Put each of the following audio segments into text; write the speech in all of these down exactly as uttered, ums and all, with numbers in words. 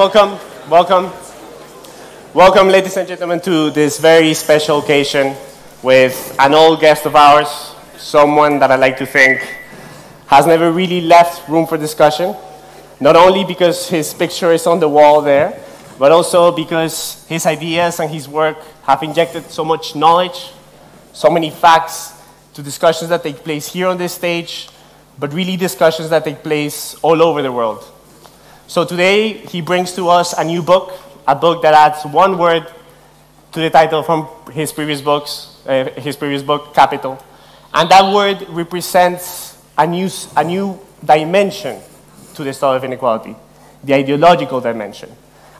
welcome, welcome. Welcome, ladies and gentlemen, to this very special occasion with an old guest of ours, someone that I like to think has never really left Room for Discussion, not only because his picture is on the wall there, but also because his ideas and his work have injected so much knowledge, so many facts to discussions that take place here on this stage, but really discussions that take place all over the world. So today, he brings to us a new book, a book that adds one word to the title from his previous, books, uh, his previous book, Capital. And that word represents a new, a new dimension to the study of inequality, the ideological dimension.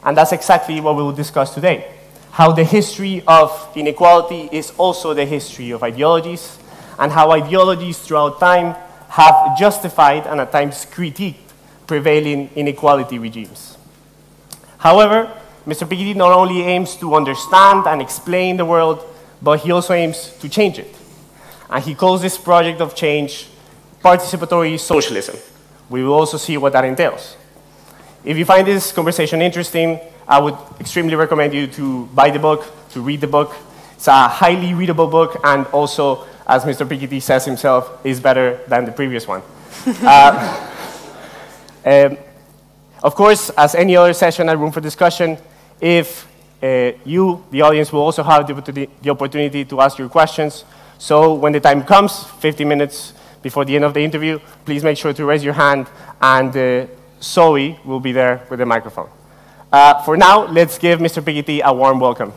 And that's exactly what we will discuss today. How the history of inequality is also the history of ideologies, and how ideologies throughout time have justified and at times critiqued prevailing inequality regimes. However, Mister Piketty not only aims to understand and explain the world, but he also aims to change it. And he calls this project of change participatory socialism. We will also see what that entails. If you find this conversation interesting, I would extremely recommend you to buy the book, to read the book. It's a highly readable book, and also, as Mister Piketty says himself, is better than the previous one. uh, um, of course, as any other session at Room for Discussion, if uh, you, the audience, will also have the, the opportunity to ask your questions. So when the time comes, fifteen minutes before the end of the interview, please make sure to raise your hand, and uh, Zoe will be there with the microphone. Uh, for now, let's give Mister Piketty a warm welcome.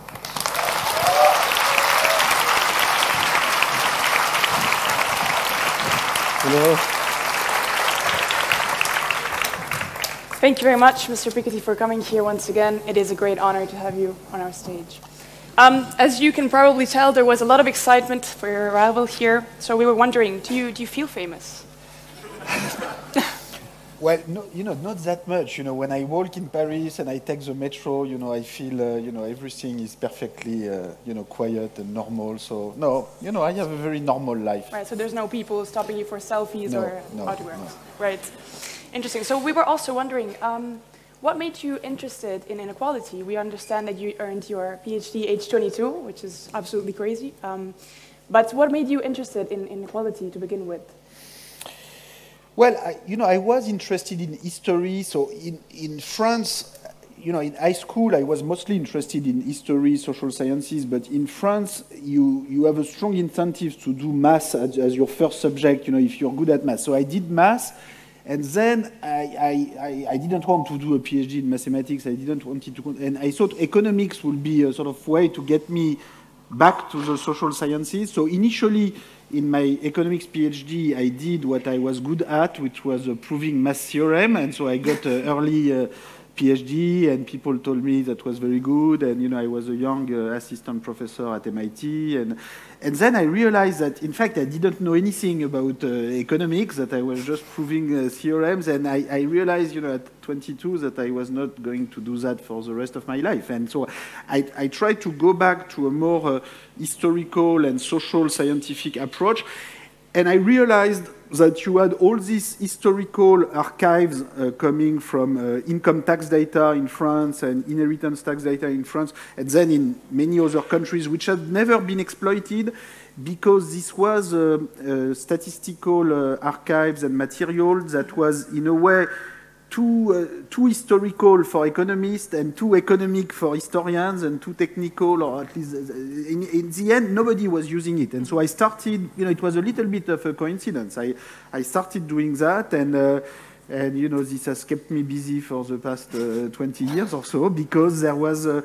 Hello. Thank you very much, Mister Piketty, for coming here once again. It is a great honor to have you on our stage. Um, as you can probably tell, there was a lot of excitement for your arrival here. So we were wondering, do you, do you feel famous? Well, no, you know, not that much. You know, when I walk in Paris and I take the metro, you know, I feel, uh, you know, everything is perfectly, uh, you know, quiet and normal. So, no, you know, I have a very normal life. Right, so there's no people stopping you for selfies no, or no, autographs. No. Right, interesting. So we were also wondering, um, what made you interested in inequality? We understand that you earned your PhD age twenty-two, which is absolutely crazy. Um, but what made you interested in inequality to begin with? Well, I, you know, I was interested in history. So in, in France, you know, in high school, I was mostly interested in history, social sciences. But in France, you, you have a strong incentive to do math as, as your first subject, you know, if you're good at math. So I did math. And then I, I, I didn't want to do a PhD in mathematics. I didn't want it to. And I thought economics would be a sort of way to get me back to the social sciences. So initially, in my economics PhD, I did what I was good at, which was uh, proving mass theorem, and so I got an early uh, PhD, and people told me that was very good, and you know I was a young uh, assistant professor at M I T, and and then I realized that in fact I didn't know anything about uh, economics, that I was just proving uh, theorems, and I, I realized, you know, at twenty-two that I was not going to do that for the rest of my life, and so I, I tried to go back to a more uh, historical and social scientific approach, and I realized that you had all these historical archives uh, coming from uh, income tax data in France and inheritance tax data in France, and then in many other countries, which had never been exploited because this was uh, uh, statistical uh, archives and material that was, in a way, Too, uh, too historical for economists and too economic for historians and too technical, or at least in, in the end, nobody was using it. And so I started, you know, it was a little bit of a coincidence. I, I started doing that, and, uh, and, you know, this has kept me busy for the past uh, twenty years or so, because there was, uh,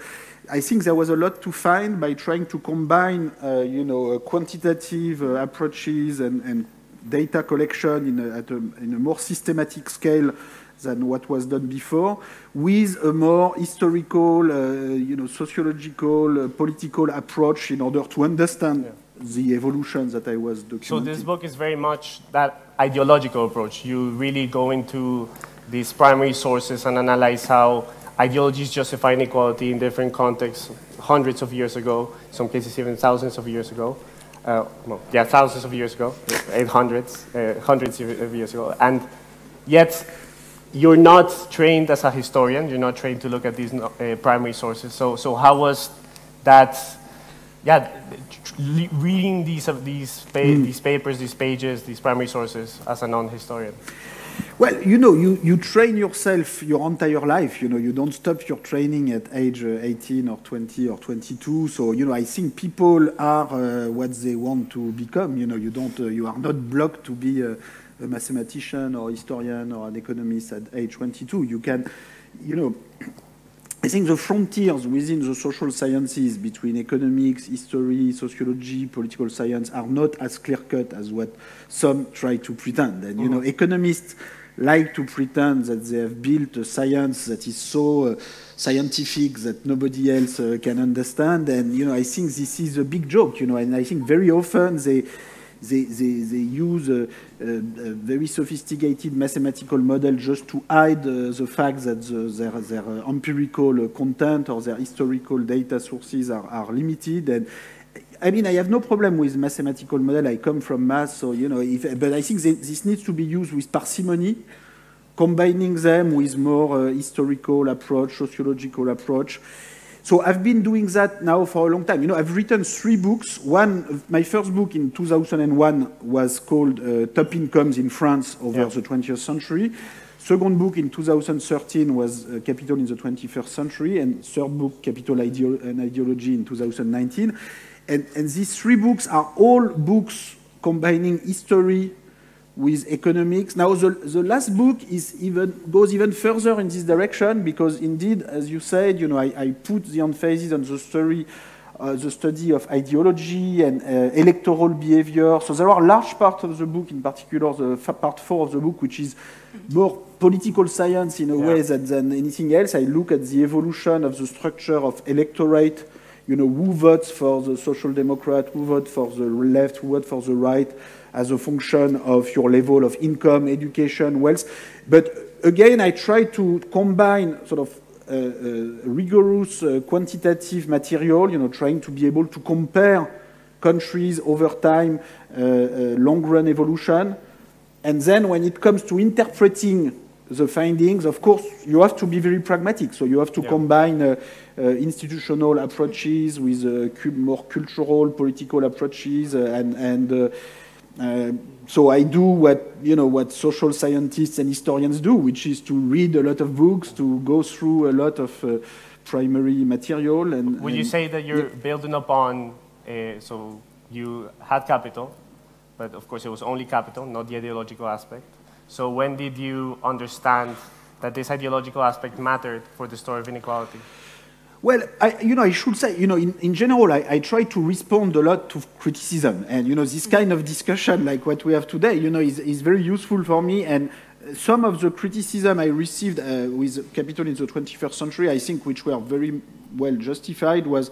I think there was a lot to find by trying to combine, uh, you know, uh, quantitative uh, approaches and, and data collection in a, at a, in a more systematic scale than what was done before, with a more historical, uh, you know, sociological, uh, political approach in order to understand yeah. the evolution that I was documenting. So this book is very much that ideological approach. You really go into these primary sources and analyze how ideologies justify inequality in different contexts, hundreds of years ago, in some cases even thousands of years ago. Uh, no, yeah, thousands of years ago, eight hundreds, uh, hundreds of years ago. And yet, you're not trained as a historian. You're not trained to look at these uh, primary sources. So, so how was that? Yeah, reading these of these pa mm. these papers, these pages, these primary sources as a non-historian. Well, you know, you, you train yourself your entire life. You know, you don't stop your training at age eighteen or twenty or twenty-two. So, you know, I think people are uh, what they want to become. You know, you don't, uh, you are not blocked to be a, a mathematician or historian or an economist at age twenty-two. You can, you know, I think the frontiers within the social sciences between economics, history, sociology, political science are not as clear-cut as what some try to pretend. And, you know, economists like to pretend that they have built a science that is so uh, scientific that nobody else uh, can understand. And, you know, I think this is a big joke, you know, and I think very often they... They, they, they use a, a, a very sophisticated mathematical model just to hide uh, the fact that the, their, their uh, empirical uh, content or their historical data sources are, are limited. And I mean, I have no problem with mathematical model. I come from math, so, you know, if, but I think they, this needs to be used with parsimony, combining them with more uh, historical approach, sociological approach. So I've been doing that now for a long time. You know, I've written three books. One, my first book in two thousand one was called uh, Top Incomes in France Over yeah. the twentieth Century. Second book in two thousand thirteen was uh, Capital in the twenty-first Century. And third book, Capital and Ideology in two thousand nineteen. And, and these three books are all books combining history with economics. Now, the, the last book is even, goes even further in this direction because, indeed, as you said, you know, I, I put the emphasis on the story, uh, the study of ideology and uh, electoral behavior. So there are large parts of the book, in particular, the part four of the book, which is more political science in a yeah. way that, than anything else. I look at the evolution of the structure of electorate. You know, who votes for the Social Democrat, who votes for the left, who votes for the right, as a function of your level of income, education, wealth. But again, I try to combine sort of uh, uh, rigorous uh, quantitative material, you know, trying to be able to compare countries over time, uh, uh, long-run evolution. And then when it comes to interpreting the findings, of course, you have to be very pragmatic. So you have to yeah. combine uh, uh, institutional approaches with uh, more cultural, political approaches, uh, and and uh, uh, so I do what you know what social scientists and historians do, which is to read a lot of books, to go through a lot of uh, primary material. And would and you say that you're yeah. building upon? Uh, so you had Capital, but of course it was only Capital, not the ideological aspect. So when did you understand that this ideological aspect mattered for the story of inequality? Well, I, you know, I should say, you know, in, in general, I, I try to respond a lot to criticism. And, you know, this kind of discussion like what we have today, you know, is, is very useful for me. And some of the criticism I received uh, with Capital in the twenty-first Century, I think, which were very well justified, was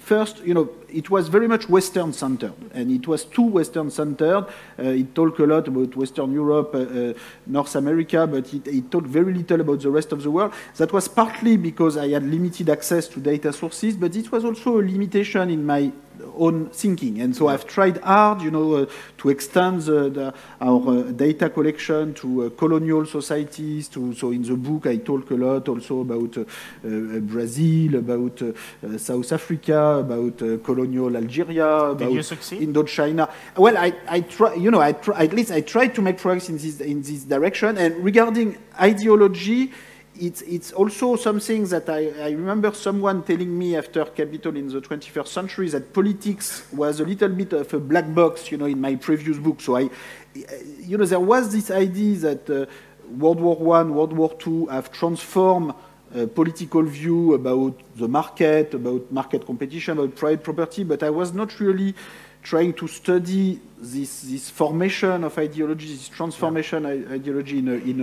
first, you know, it was very much Western-centered, and it was too Western-centered. Uh, it talked a lot about Western Europe, uh, uh, North America, but it, it talked very little about the rest of the world. That was partly because I had limited access to data sources, but it was also a limitation in my own thinking. And so I've tried hard, you know, uh, to extend the, the, our uh, data collection to uh, colonial societies. To, so in the book, I talk a lot also about uh, uh, Brazil, about uh, uh, South Africa, about uh, colonial Algeria, about Indochina. Well, I, I try, you know, I try, at least I tried to make progress in this in this direction. And regarding ideology, It's, it's also something that I, I remember someone telling me after Capital in the twenty-first Century that politics was a little bit of a black box, you know, in my previous book. So I, you know, there was this idea that uh, World War One, World War Two have transformed uh, political view about the market, about market competition, about private property, but I was not really trying to study this, this formation of ideology, this transformation yeah. ideology in a, in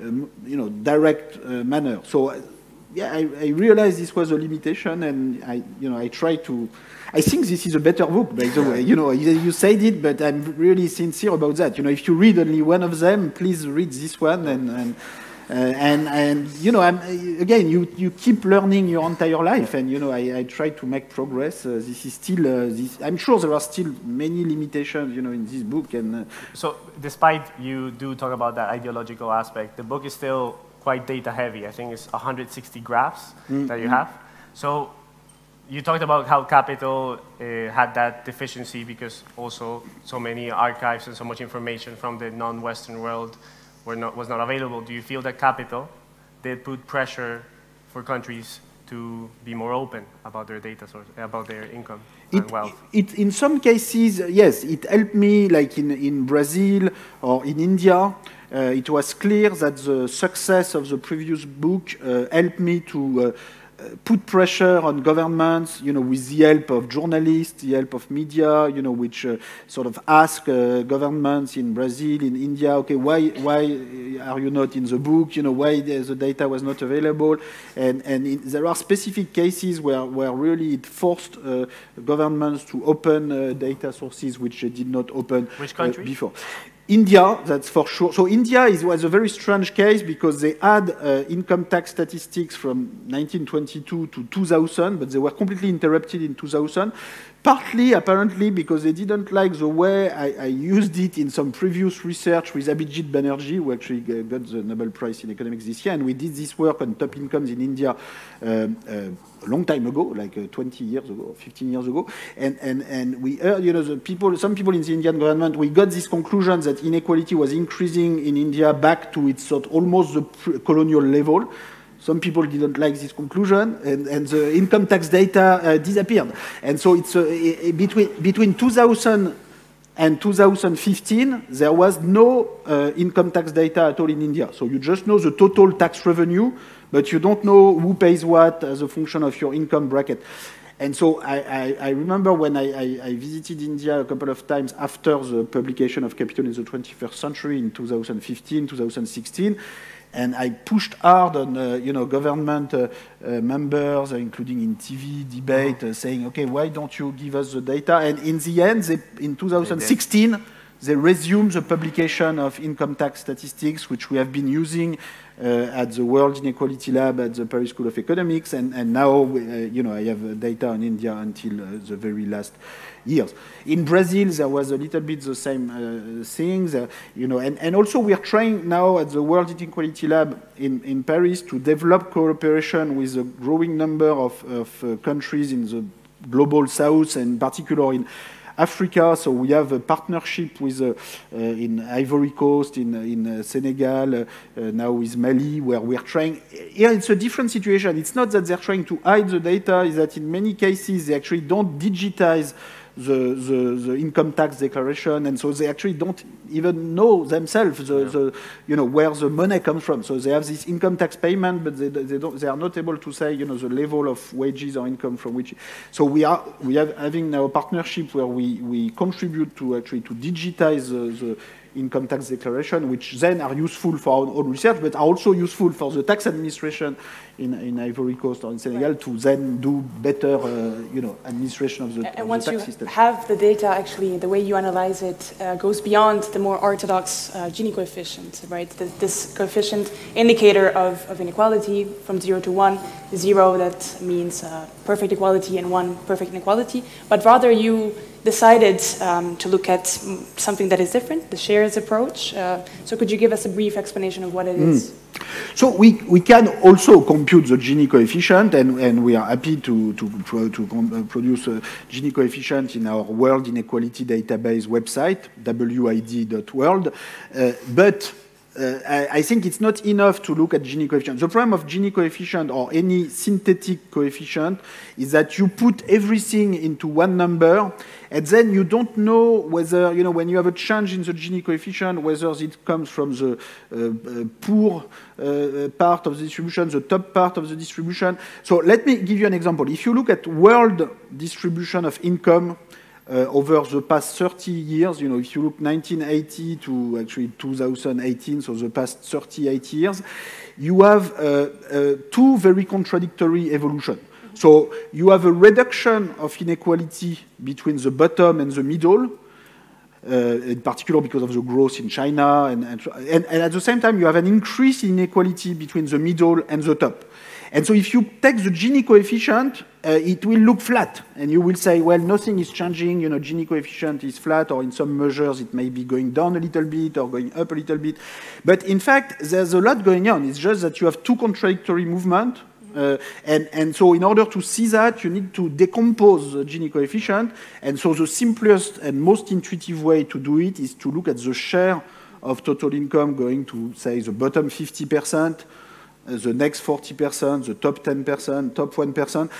a um, you know, direct uh, manner. So, uh, yeah, I, I realized this was a limitation, and I, you know, I try to. I think this is a better book, by the way. You know, you, you said it, but I'm really sincere about that. You know, if you read only one of them, please read this one, and and uh, and, and you know, I'm, again, you you keep learning your entire life, and you know, I, I try to make progress. Uh, this is still, uh, this, I'm sure there are still many limitations, you know, in this book. And uh, so, despite you do talk about that ideological aspect, the book is still quite data heavy. I think it's one hundred sixty graphs mm-hmm. that you have. So you talked about how capital uh, had that deficiency because also so many archives and so much information from the non-Western world were not, was not available. Do you feel that capital did put pressure for countries to be more open about their data source, about their income and it, wealth? It, in some cases, yes, it helped me, like in, in Brazil or in India. Uh, it was clear that the success of the previous book uh, helped me to uh, put pressure on governments, you know, with the help of journalists, the help of media, you know, which uh, sort of ask uh, governments in Brazil, in India, okay, why, why are you not in the book? You know, why the data was not available? And, and it, there are specific cases where, where really it forced uh, governments to open uh, data sources which they did not open Which country? Uh, before. India, that's for sure. So India is, was a very strange case because they had uh, income tax statistics from nineteen twenty-two to two thousand, but they were completely interrupted in two thousand, partly, apparently, because they didn't like the way I, I used it in some previous research with Abhijit Banerjee, who actually got the Nobel Prize in Economics this year, and we did this work on top incomes in India um, uh, a long time ago, like uh, twenty years ago, or fifteen years ago, and, and, and we heard, you know, the people, some people in the Indian government, we got this conclusion that inequality was increasing in India back to its sort almost the colonial level. Some people didn't like this conclusion, and, and the income tax data uh, disappeared. And so it's uh, a, a between, between two thousand and two thousand fifteen, there was no uh, income tax data at all in India. So you just know the total tax revenue, but you don't know who pays what as a function of your income bracket. And so I, I, I remember when I, I, I visited India a couple of times after the publication of Capital in the Twenty-First Century in two thousand fifteen, two thousand sixteen, and I pushed hard on uh, you know, government uh, uh, members, uh, including in T V debate, uh, saying, okay, why don't you give us the data? And in the end, they, in two thousand sixteen, they, they resumed the publication of income tax statistics, which we have been using uh, at the World Inequality Lab at the Paris School of Economics. And, and now uh, you know, I have data on India until uh, the very last years. In Brazil, there was a little bit the same uh, things, uh, you know, and, and also we are trying now at the World Inequality Lab in, in Paris to develop cooperation with a growing number of, of uh, countries in the global south, and in particular in Africa. So we have a partnership with, uh, uh, in Ivory Coast, in, in uh, Senegal, uh, uh, now with Mali, where we're trying, here it's a different situation. It's not that they're trying to hide the data, it's that in many cases they actually don't digitize The, the, the income tax declaration, and so they actually don't even know themselves the, yeah. the, you know, where the money comes from. So they have this income tax payment, but they, they, don't, they are not able to say, you know, the level of wages or income from which. So we are we have having now a partnership where we, we contribute to actually to digitize the, the income tax declaration, which then are useful for our own research, but are also useful for the tax administration in, in Ivory Coast or in Senegal right. to then do better, uh, you know, administration of the, and of once the tax you system. Have the data, actually, the way you analyze it uh, goes beyond the more orthodox uh, Gini coefficient, right? The, this coefficient indicator of, of inequality from zero to one, zero that means uh, perfect equality and one perfect inequality, but rather you decided um, to look at something that is different, the shares approach. Uh, so could you give us a brief explanation of what it mm. is? So we, we can also compute the Gini coefficient, and, and we are happy to, to, to produce a Gini coefficient in our World Inequality Database website, w i d dot world. Uh, but uh, I, I think it's not enough to look at Gini coefficient. The problem of Gini coefficient or any synthetic coefficient is that you put everything into one number, and then you don't know whether, you know, when you have a change in the Gini coefficient, whether it comes from the uh, uh, poor uh, part of the distribution, the top part of the distribution. So let me give you an example. If you look at world distribution of income uh, over the past thirty years, you know, if you look nineteen eighty to actually two thousand eighteen, so the past thirty-eight years, you have uh, uh, two very contradictory evolutions. So you have a reduction of inequality between the bottom and the middle, uh, in particular because of the growth in China, and, and, and, and at the same time you have an increase in inequality between the middle and the top. And so if you take the Gini coefficient, uh, it will look flat. And you will say, well, nothing is changing, you know, Gini coefficient is flat, or in some measures it may be going down a little bit or going up a little bit. But in fact, there's a lot going on. It's just that you have two contradictory movements. Uh, and, and so in order to see that, you need to decompose the Gini coefficient. And so the simplest and most intuitive way to do it is to look at the share of total income going to, say, the bottom fifty percent, uh, the next forty percent, the top ten percent, top one percent.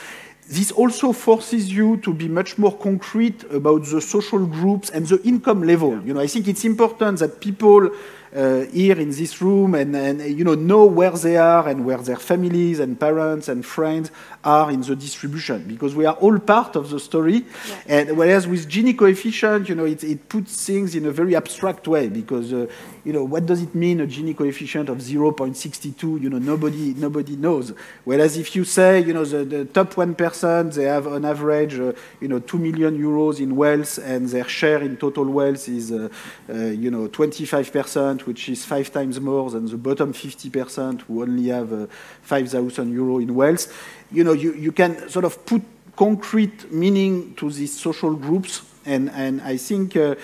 This also forces you to be much more concrete about the social groups and the income level. You know, I think it's important that people uh, here in this room and, and you know, know where they are and where their families and parents and friends are in the distribution, because we are all part of the story. Yeah. And whereas with Gini coefficient, you know, it, it puts things in a very abstract way, because uh, you know, what does it mean a Gini coefficient of zero point six two? You know, nobody nobody knows. Whereas if you say, you know, the, the top one percent, they have on average, uh, you know, two million euros in wealth, and their share in total wealth is, uh, uh, you know, twenty-five percent, which is five times more than the bottom fifty percent, who only have uh, five thousand euro in wealth. You know, you you can sort of put concrete meaning to these social groups, and and I think uh, uh,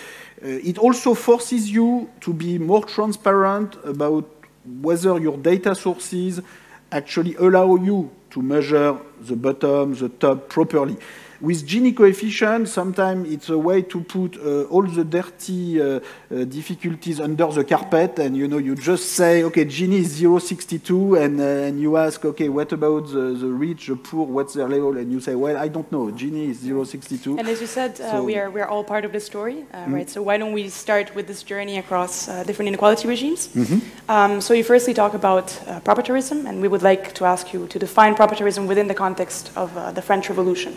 it also forces you to be more transparent about whether your data sources actually allow you to measure the bottom, the top properly. With Gini coefficient, sometimes it's a way to put uh, all the dirty uh, uh, difficulties under the carpet, and you know, you just say, okay, Gini is zero point six two, and, uh, and you ask, okay, what about the, the rich, the poor, what's their level? And you say, well, I don't know, Gini is zero point six two. And as you said, uh, so, we are we're all part of the story, uh, mm-hmm. right? So why don't we start with this journey across uh, different inequality regimes? Mm-hmm. um, so you firstly talk about uh, proprietarism, and we would like to ask you to define proprietarism within the context of uh, the French Revolution.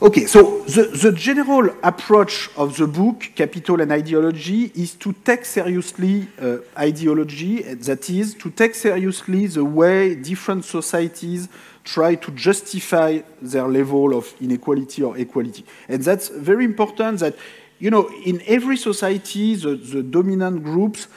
Okay, so the, the general approach of the book, Capital and Ideology, is to take seriously uh, ideology, that is, to take seriously the way different societies try to justify their level of inequality or equality. And that's very important that, you know, in every society, the, the dominant groups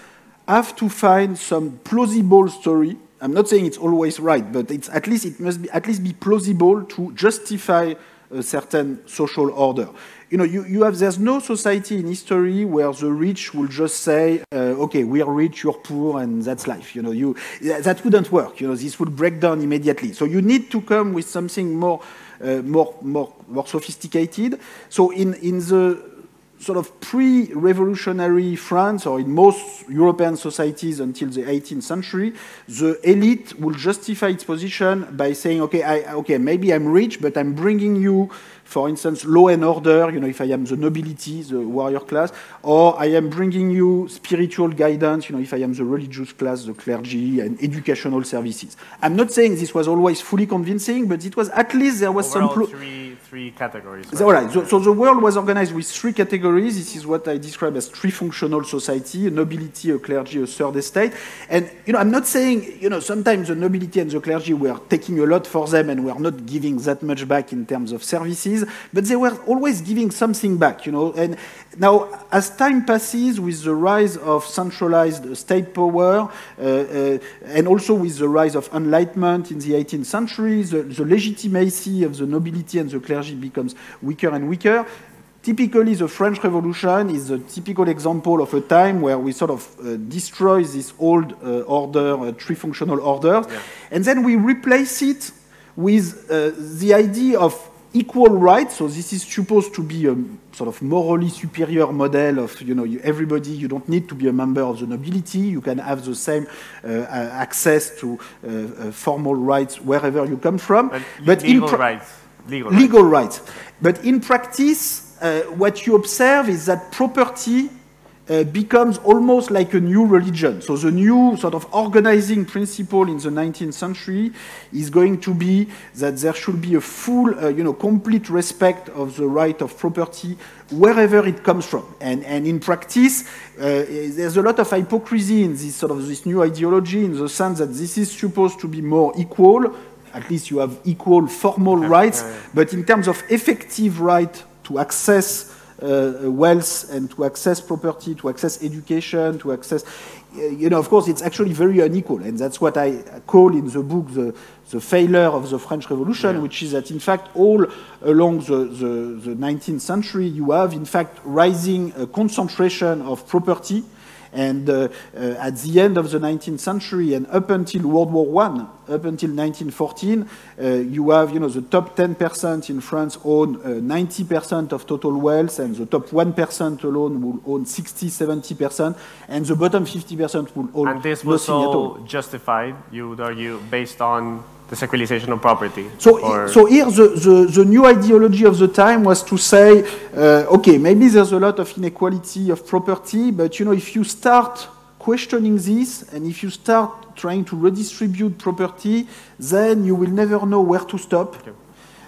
have to find some plausible story. I'm not saying it's always right, but it's at least, it must be, at least be plausible to justify a certain social order. You know, you, you have, there's no society in history where the rich will just say, uh, okay, we are rich, you're poor, and that's life. You know, you, that wouldn't work. You know, this would break down immediately. So you need to come with something more, uh, more, more, more sophisticated. So in, in the sort of pre-revolutionary France, or in most European societies until the eighteenth century, the elite will justify its position by saying, okay, I, okay, maybe I'm rich, but I'm bringing you, for instance, law and order, you know, if I am the nobility, the warrior class, or I am bringing you spiritual guidance, you know, if I am the religious class, the clergy, and educational services. I'm not saying this was always fully convincing, but it was at least there was Overall, some... Three, three categories. Right? All right, so, so the world was organized with three categories. This is what I describe as three-functional society, a nobility, a clergy, a third estate. And, you know, I'm not saying, you know, sometimes the nobility and the clergy were taking a lot for them and were not giving that much back in terms of services, but they were always giving something back, you know. And now, as time passes, with the rise of centralized state power, uh, uh, and also with the rise of enlightenment in the eighteenth century, the, the legitimacy of the nobility and the clergy becomes weaker and weaker. Typically, the French Revolution is a typical example of a time where we sort of uh, destroy this old uh, order, uh, three-functional order, yeah. and then we replace it with uh, the idea of equal rights. So this is supposed to be a sort of morally superior model of, you know, you, everybody, you don't need to be a member of the nobility, you can have the same uh, access to uh, uh, formal rights wherever you come from. But, but legal rights. Legal, legal rights. rights. But in practice, uh, what you observe is that property Uh, becomes almost like a new religion. So the new sort of organizing principle in the nineteenth century is going to be that there should be a full, uh, you know, complete respect of the right of property wherever it comes from. And, and in practice, uh, there's a lot of hypocrisy in this sort of this new ideology, in the sense that this is supposed to be more equal, at least you have equal formal rights, but in terms of effective right to access uh, wealth and to access property, to access education, to access, you know, of course, it's actually very unequal. And that's what I call in the book the, the failure of the French Revolution, yeah. which is that, in fact, all along the, the, the nineteenth century, you have, in fact, rising uh, concentration of property. And uh, uh, at the end of the nineteenth century and up until World War One, up until nineteen fourteen, uh, you have, you know, the top ten percent in France own ninety percent uh, of total wealth, and the top one percent alone will own sixty, seventy percent, and the bottom fifty percent will own nothing at all. And this was all justified, you would argue, based on the secularization of property? So, or... so here the, the, the new ideology of the time was to say, uh, okay, maybe there's a lot of inequality of property, but you know, if you start questioning this, and if you start trying to redistribute property, then you will never know where to stop. Okay.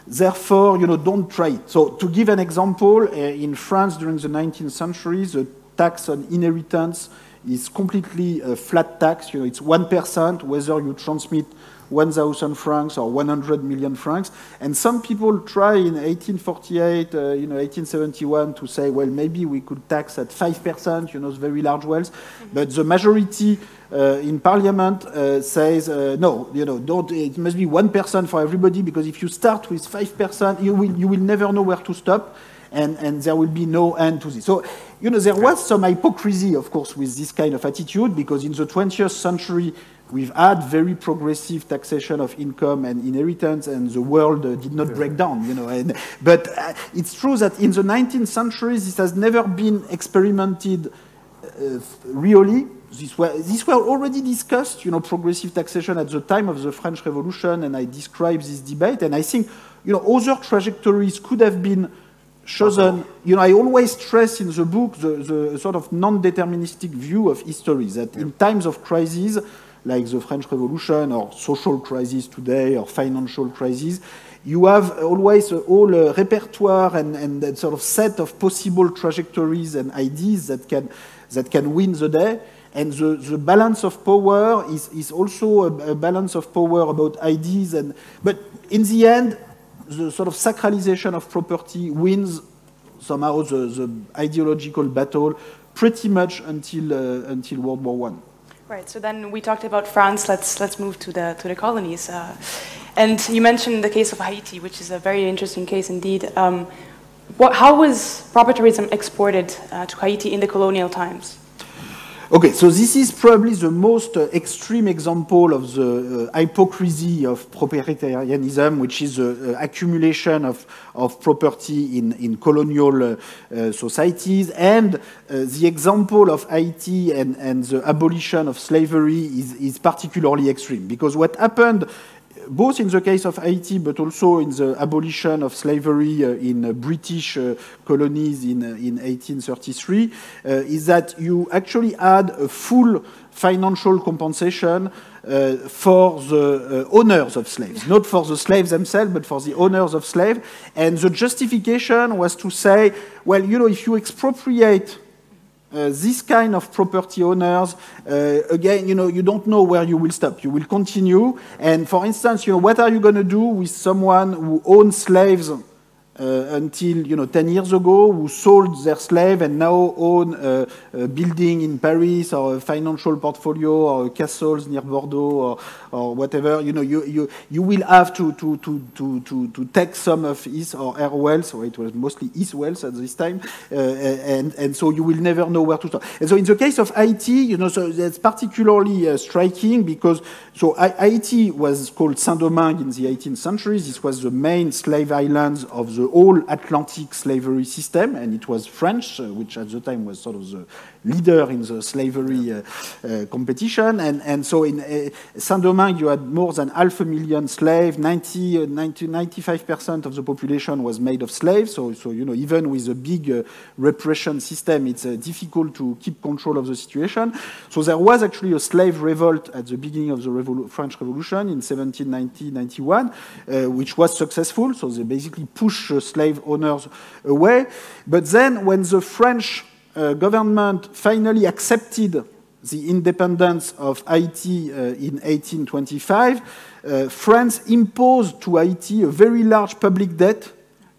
Therefore, you know, don't try it. So to give an example, uh, in France during the nineteenth century, the tax on inheritance is completely a flat tax. You know, it's one percent, whether you transmit one thousand francs or one hundred million francs. And some people try in eighteen forty-eight, uh, you know, eighteen seventy-one to say, well, maybe we could tax at five percent, you know, very large wealth. Mm-hmm. But the majority uh, in parliament uh, says, uh, no, you know, don't, it must be one percent for everybody, because if you start with five percent, you will, you will never know where to stop. And, and there will be no end to this. So, you know, there was some hypocrisy, of course, with this kind of attitude, because in the twentieth century, we've had very progressive taxation of income and inheritance, and the world uh, did not yeah. break down, you know. And, but uh, it's true that in the nineteenth century, this has never been experimented uh, really. These were, these were already discussed, you know, progressive taxation at the time of the French Revolution, and I describe this debate. And I think, you know, other trajectories could have been chosen. You know, I always stress in the book the, the sort of non-deterministic view of history, that yeah. in times of crises, like the French Revolution or social crisis today or financial crisis, you have always a whole uh, repertoire and, and that sort of set of possible trajectories and ideas that can, that can win the day. And the, the balance of power is, is also a, a balance of power about ideas. And, but in the end, the sort of sacralization of property wins somehow the, the ideological battle pretty much until, uh, until World War One. Right. So then we talked about France. Let's let's move to the to the colonies. Uh, and you mentioned the case of Haiti, which is a very interesting case indeed. Um, what, how was propertyism exported uh, to Haiti in the colonial times? Okay, so this is probably the most uh, extreme example of the uh, hypocrisy of proprietarianism, which is the uh, accumulation of, of property in, in colonial uh, uh, societies. And uh, the example of Haiti and, and the abolition of slavery is, is particularly extreme, because what happened both in the case of Haiti, but also in the abolition of slavery uh, in uh, British uh, colonies in, uh, in eighteen thirty-three, uh, is that you actually had a full financial compensation uh, for the uh, owners of slaves, not for the slaves themselves, but for the owners of slaves. And the justification was to say, well, you know, if you expropriate Uh, this kind of property owners, uh, again, you know, you don't know where you will stop. You will continue. And for instance, you know, what are you going to do with someone who owned slaves uh, until, you know, ten years ago, who sold their slave and now own a, a building in Paris or a financial portfolio or castles near Bordeaux or, or whatever? You know, you, you, you will have to, to, to, to, to, to take some of his or her wealth, or it was mostly his wealth at this time, uh, and, and so you will never know where to stop. And so in the case of Haiti, you know, so that's particularly uh, striking, because so Haiti was called Saint-Domingue in the eighteenth century. This was the main slave island of the whole Atlantic slavery system, and it was French, uh, which at the time was sort of the leader in the slavery uh, uh, competition. And, and so in uh, Saint-Domingue, you had more than half a million slaves. ninety, ninety, ninety-five percent of the population was made of slaves. So, so you know, even with a big uh, repression system, it's uh, difficult to keep control of the situation. So there was actually a slave revolt at the beginning of the Revol- French Revolution in seventeen ninety to ninety-one, uh, which was successful. So they basically pushed uh, slave owners away. But then when the French Uh, government finally accepted the independence of Haiti uh, in eighteen twenty-five, uh, France imposed to Haiti a very large public debt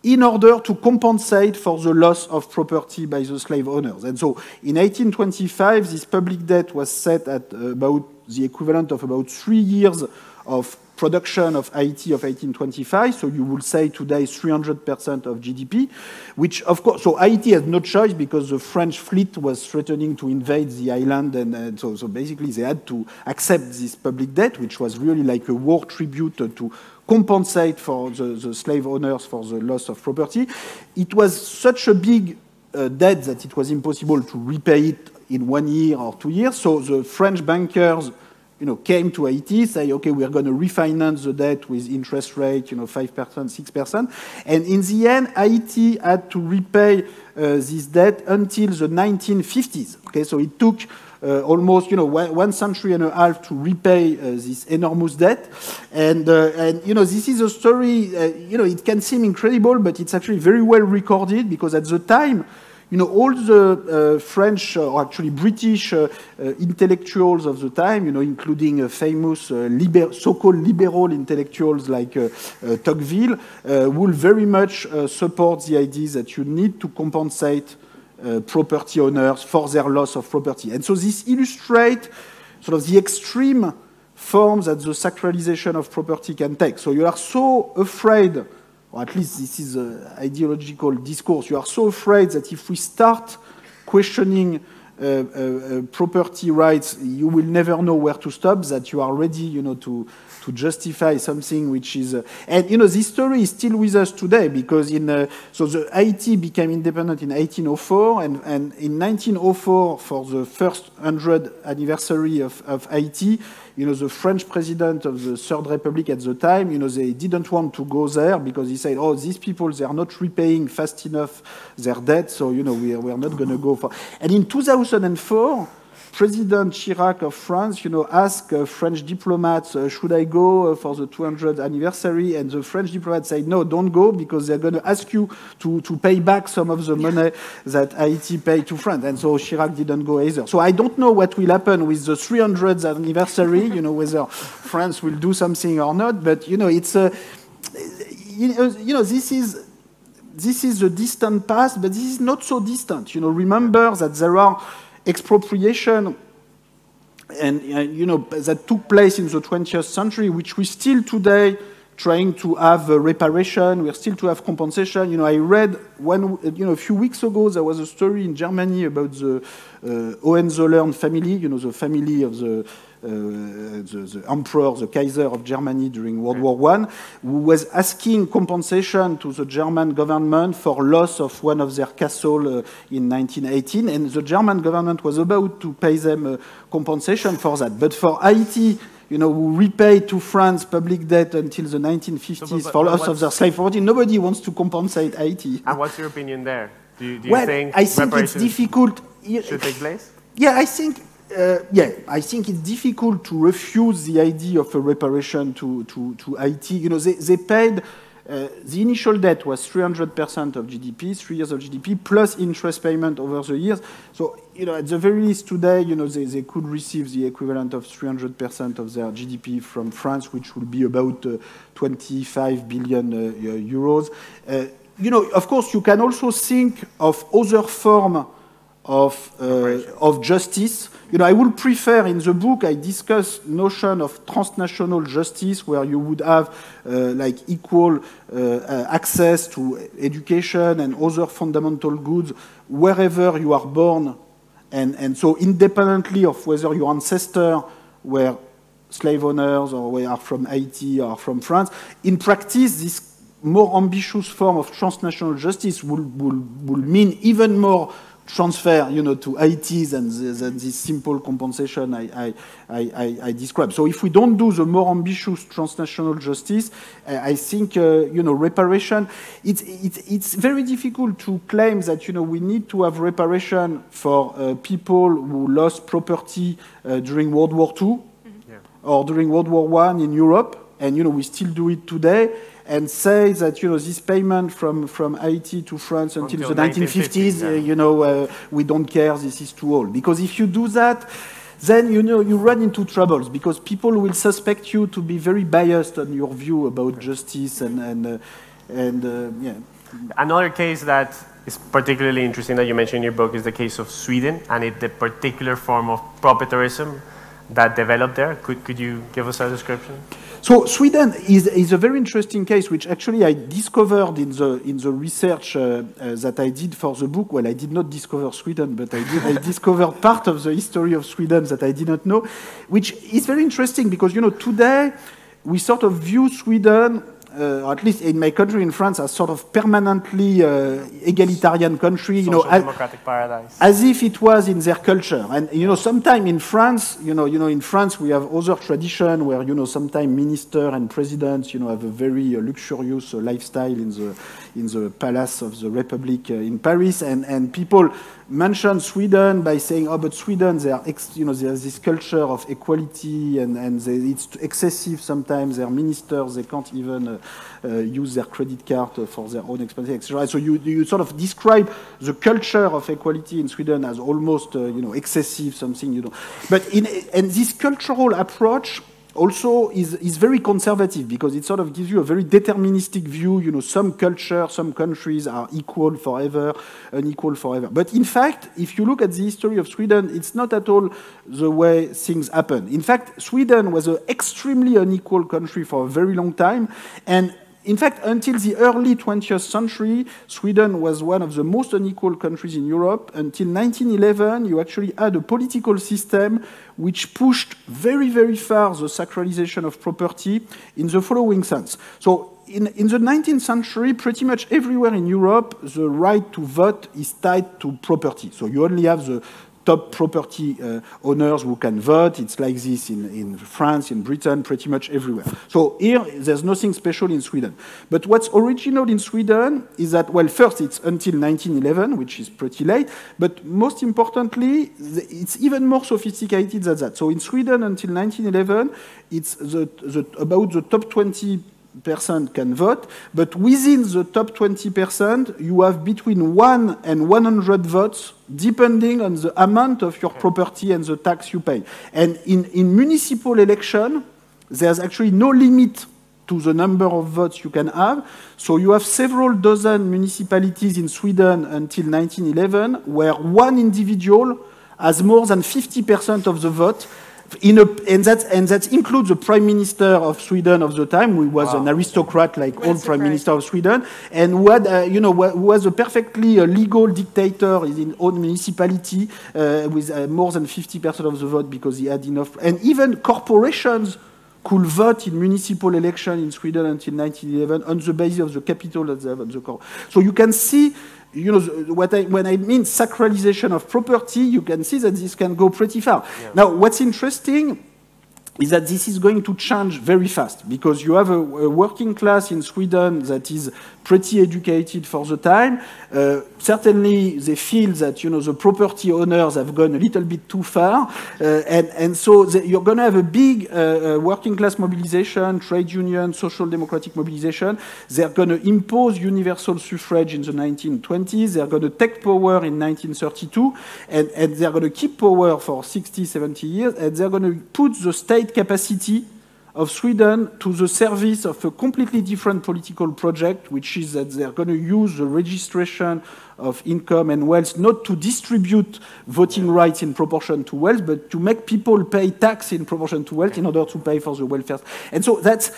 in order to compensate for the loss of property by the slave owners. And so in eighteen twenty-five, this public debt was set at about the equivalent of about three years of production of I T of eighteen twenty-five, so you would say today three hundred percent of G D P, which of course, so I T had no choice because the French fleet was threatening to invade the island, and, and so, so basically they had to accept this public debt, which was really like a war tribute to compensate for the, the slave owners for the loss of property. It was such a big uh, debt that it was impossible to repay it in one year or two years, so the French bankers You know, came to Haiti, say, okay, we're going to refinance the debt with interest rate, you know, five percent, six percent. And in the end, Haiti had to repay uh, this debt until the nineteen fifties. Okay, so it took uh, almost, you know, one century and a half to repay uh, this enormous debt. And, uh, and, you know, this is a story, uh, you know, it can seem incredible, but it's actually very well recorded because at the time, you know, all the uh, French, or actually British uh, uh, intellectuals of the time, you know, including uh, famous uh, liber so-called liberal intellectuals like uh, uh, Tocqueville, uh, will very much uh, support the idea that you need to compensate uh, property owners for their loss of property. And so this illustrates sort of the extreme form that the sacralization of property can take. So you are so afraid, or at least this is an ideological discourse, you are so afraid that if we start questioning uh, uh, uh, property rights, you will never know where to stop, that you are ready, you know, to, to justify something which is... Uh, and, you know, this story is still with us today, because in... Uh, so the Haiti became independent in eighteen oh four, and, and in nineteen oh four, for the first one hundredth anniversary of, of Haiti, you know, the French president of the Third Republic at the time, you know, they didn't want to go there because he said, oh, these people, they are not repaying fast enough their debt, so, you know, we are, we are not going to go for... And in two thousand four, President Chirac of France, you know, asked uh, French diplomats, uh, should I go uh, for the two hundredth anniversary? And the French diplomats said, no, don't go, because they're going to ask you to, to pay back some of the money that Haiti paid to France. And so Chirac didn't go either. So I don't know what will happen with the three hundredth anniversary, you know, whether France will do something or not. But, you know, it's uh, you know, you know, this is... This is the distant past, but this is not so distant. You know, remember that there are expropriation and, and you know, that took place in the twentieth century, which we still today trying to have uh, reparation, we're still to have compensation. You know, I read one, you know, a few weeks ago, there was a story in Germany about the uh, Hohenzollern family, you know, the family of the Uh, the, the emperor, the Kaiser of Germany during World War One, who was asking compensation to the German government for loss of one of their castles uh, in nineteen eighteen, and the German government was about to pay them uh, compensation for that. But for Haiti, you know, who repaid to France public debt until the nineteen fifties so, but, but, for loss of their slave property, nobody wants to compensate Haiti. And what's your opinion there? Do you, do you well, think I think it's difficult. Should take place? Yeah, I think... Uh, yeah, I think it's difficult to refuse the idea of a reparation to, to, to Haiti. You know, they, they paid, uh, the initial debt was three hundred percent of G D P, three years of G D P, plus interest payment over the years. So, you know, at the very least today, you know, they, they could receive the equivalent of three hundred percent of their G D P from France, which would be about uh, twenty-five billion uh, euros. Uh, you know, of course, you can also think of other forms of, uh, of justice. You know, I would prefer, in the book, I discuss notion of transnational justice, where you would have uh, like equal uh, uh, access to education and other fundamental goods wherever you are born, and, and so independently of whether your ancestors were slave owners or were from Haiti or from France. In practice, this more ambitious form of transnational justice will, will, will mean even more transfer, you know, to I Ts and this simple compensation I, I, I, I described. So if we don't do the more ambitious transnational justice, I think, uh, you know, reparation, it's, it's, it's very difficult to claim that, you know, we need to have reparation for uh, people who lost property uh, during World War Two mm-hmm. yeah. or during World War One in Europe. And, you know, we still do it today, and say that, you know, this payment from, from Haiti to France until, until the nineteen fifties, yeah. uh, you know, uh, we don't care, this is too old. Because if you do that, then, you know, you run into troubles, because people will suspect you to be very biased on your view about justice and, and, uh, and uh, yeah. another case that is particularly interesting that you mentioned in your book is the case of Sweden and it, the particular form of proprietarism that developed there. Could, could you give us a description? So Sweden is, is a very interesting case, which actually I discovered in the, in the research uh, uh, that I did for the book. Well, I did not discover Sweden, but I, did, I discovered part of the history of Sweden that I did not know, which is very interesting because, you know, today we sort of view Sweden, uh, or at least in my country, in France, as sort of permanently uh, egalitarian country, you know, democratic paradise, as if it was in their culture. And, you know, sometimes in France, you know, you know, in France we have other tradition where, you know, sometimes minister and presidents, you know, have a very uh, luxurious uh, lifestyle in the, in the palace of the Republic uh, in Paris, and, and people mention Sweden by saying, oh, but Sweden, they are ex you know, there's this culture of equality, and, and they, it's excessive sometimes, their ministers, they can't even uh, uh, use their credit card for their own expenses, et cetera. So you, you sort of describe the culture of equality in Sweden as almost, uh, you know, excessive, something, you know. But in, and this cultural approach also is, is very conservative because it sort of gives you a very deterministic view, you know, some culture, some countries are equal forever, unequal forever. But in fact, if you look at the history of Sweden, it's not at all the way things happen. In fact, Sweden was an extremely unequal country for a very long time, and in fact, until the early twentieth century, Sweden was one of the most unequal countries in Europe. Until nineteen eleven, you actually had a political system which pushed very, very far the sacralization of property in the following sense. So, in, in the nineteenth century, pretty much everywhere in Europe, the right to vote is tied to property. So, you only have the top property uh, owners who can vote. It's like this in, in France, in Britain, pretty much everywhere. So here, there's nothing special in Sweden. But what's original in Sweden is that, well, first, it's until nineteen eleven, which is pretty late, but most importantly, it's even more sophisticated than that. So in Sweden, until nineteen eleven, it's the, the, about the top twenty percent can vote, but within the top twenty percent, you have between one and one hundred votes, depending on the amount of your property and the tax you pay. And in, in municipal election, there's actually no limit to the number of votes you can have. So you have several dozen municipalities in Sweden until nineteen eleven, where one individual has more than fifty percent of the vote. In a, and, that, and that includes the Prime Minister of Sweden of the time, who was wow. an aristocrat like all Prime Minister of Sweden, and who, had, uh, you know, who was a perfectly uh, legal dictator in his own municipality uh, with uh, more than fifty percent of the vote because he had enough. And even corporations could vote in municipal election in Sweden until nineteen eleven on the basis of the capital that they have on the core. So you can see, you know, what I, when I mean sacralization of property, you can see that this can go pretty far. Yeah. Now, what's interesting is that this is going to change very fast because you have a, a working class in Sweden that is pretty educated for the time. Uh, certainly, they feel that, you know, the property owners have gone a little bit too far, uh, and, and so the, you're going to have a big uh, working class mobilization, trade union, social democratic mobilization. They're going to impose universal suffrage in the nineteen twenties. They're going to take power in nineteen thirty-two, and, and they're going to keep power for sixty, seventy years, and they're going to put the state capacity of Sweden to the service of a completely different political project, which is that they're going to use the registration of income and wealth not to distribute voting rights in proportion to wealth, but to make people pay tax in proportion to wealth in order to pay for the welfare. And so that's,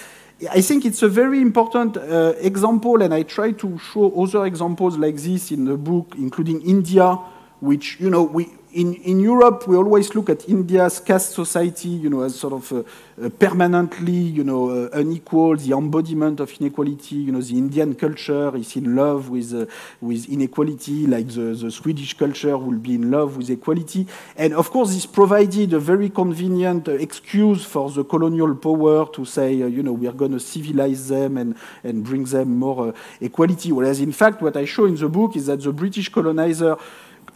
I think it's a very important uh, example, and I try to show other examples like this in the book, including India, which, you know, we... In, in Europe, we always look at India's caste society, you know, as sort of uh, uh, permanently, you know, uh, unequal, the embodiment of inequality. You know, the Indian culture is in love with, uh, with inequality, like the, the Swedish culture will be in love with equality. And of course, this provided a very convenient uh, excuse for the colonial power to say, uh, you know, we are going to civilize them and, and bring them more uh, equality. Whereas, in fact, what I show in the book is that the British colonizer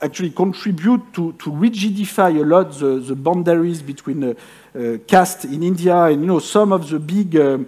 actually contribute to, to rigidify a lot the, the boundaries between uh, uh, caste in India, and, you know, some of the big uh,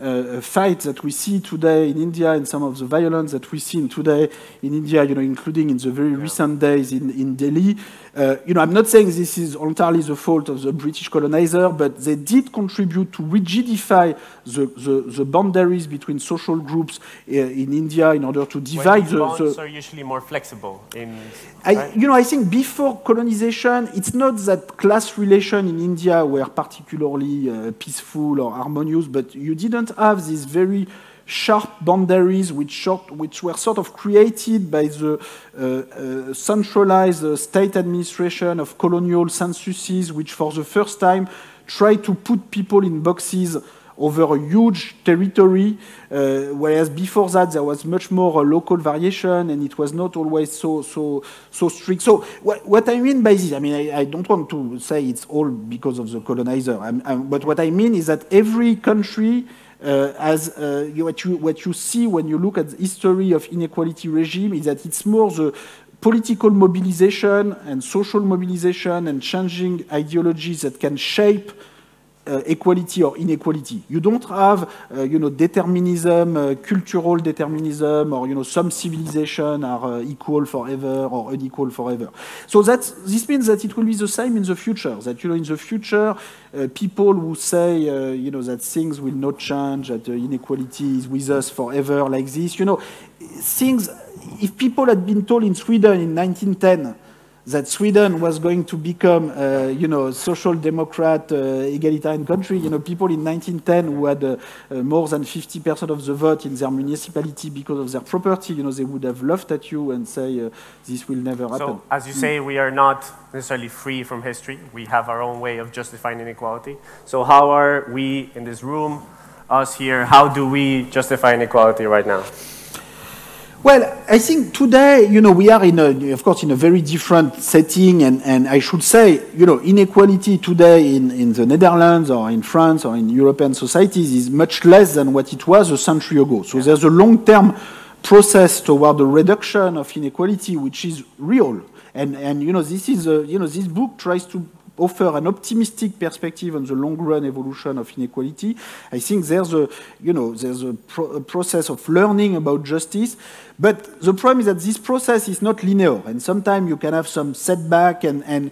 uh, fights that we see today in India and some of the violence that we see today in India, you know, including in the very recent days in, in Delhi, Uh, you know, I'm not saying this is entirely the fault of the British colonizer, but they did contribute to rigidify the, the, the boundaries between social groups uh, in India in order to divide the... bonds the, are usually more flexible. In, I, right? You know, I think before colonization, it's not that class relations in India were particularly uh, peaceful or harmonious, but you didn't have this very... sharp boundaries which, short, which were sort of created by the uh, uh, centralized uh, state administration of colonial censuses, which for the first time tried to put people in boxes over a huge territory, uh, whereas before that there was much more uh, local variation and it was not always so so so strict. So what, what I mean by this, I mean, I, I don't want to say it's all because of the colonizer, I'm, I'm, but what I mean is that every country Uh, as uh, you, what, you, what you see when you look at the history of inequality regime is that it's more the political mobilization and social mobilization and changing ideologies that can shape uh, equality or inequality. You don't have, uh, you know, determinism, uh, cultural determinism, or, you know, some civilizations are uh, equal forever or unequal forever. So that's, this means that it will be the same in the future, that, you know, in the future, Uh, people who say, uh, you know, that things will not change, that uh, inequality is with us forever like this, you know, things, if people had been told in Sweden in nineteen ten that Sweden was going to become, uh, you know, a social democrat, uh, egalitarian country, you know, people in nineteen ten who had uh, uh, more than fifty percent of the vote in their municipality because of their property, you know, they would have laughed at you and say, uh, this will never happen. So, as you say, we are not necessarily free from history. We have our own way of justifying inequality. So how are we in this room, us here, how do we justify inequality right now? Well, I think today, you know, we are in a, of course, in a very different setting, and, and I should say, you know, inequality today in, in the Netherlands or in France or in European societies is much less than what it was a century ago. So yeah. There's a long-term process toward the reduction of inequality, which is real. And, and you know, this is, a, you know, this book tries to offer an optimistic perspective on the long-run evolution of inequality. I think there's a, you know, there's a, pro a process of learning about justice, but the problem is that this process is not linear, and sometimes you can have some setback, and, and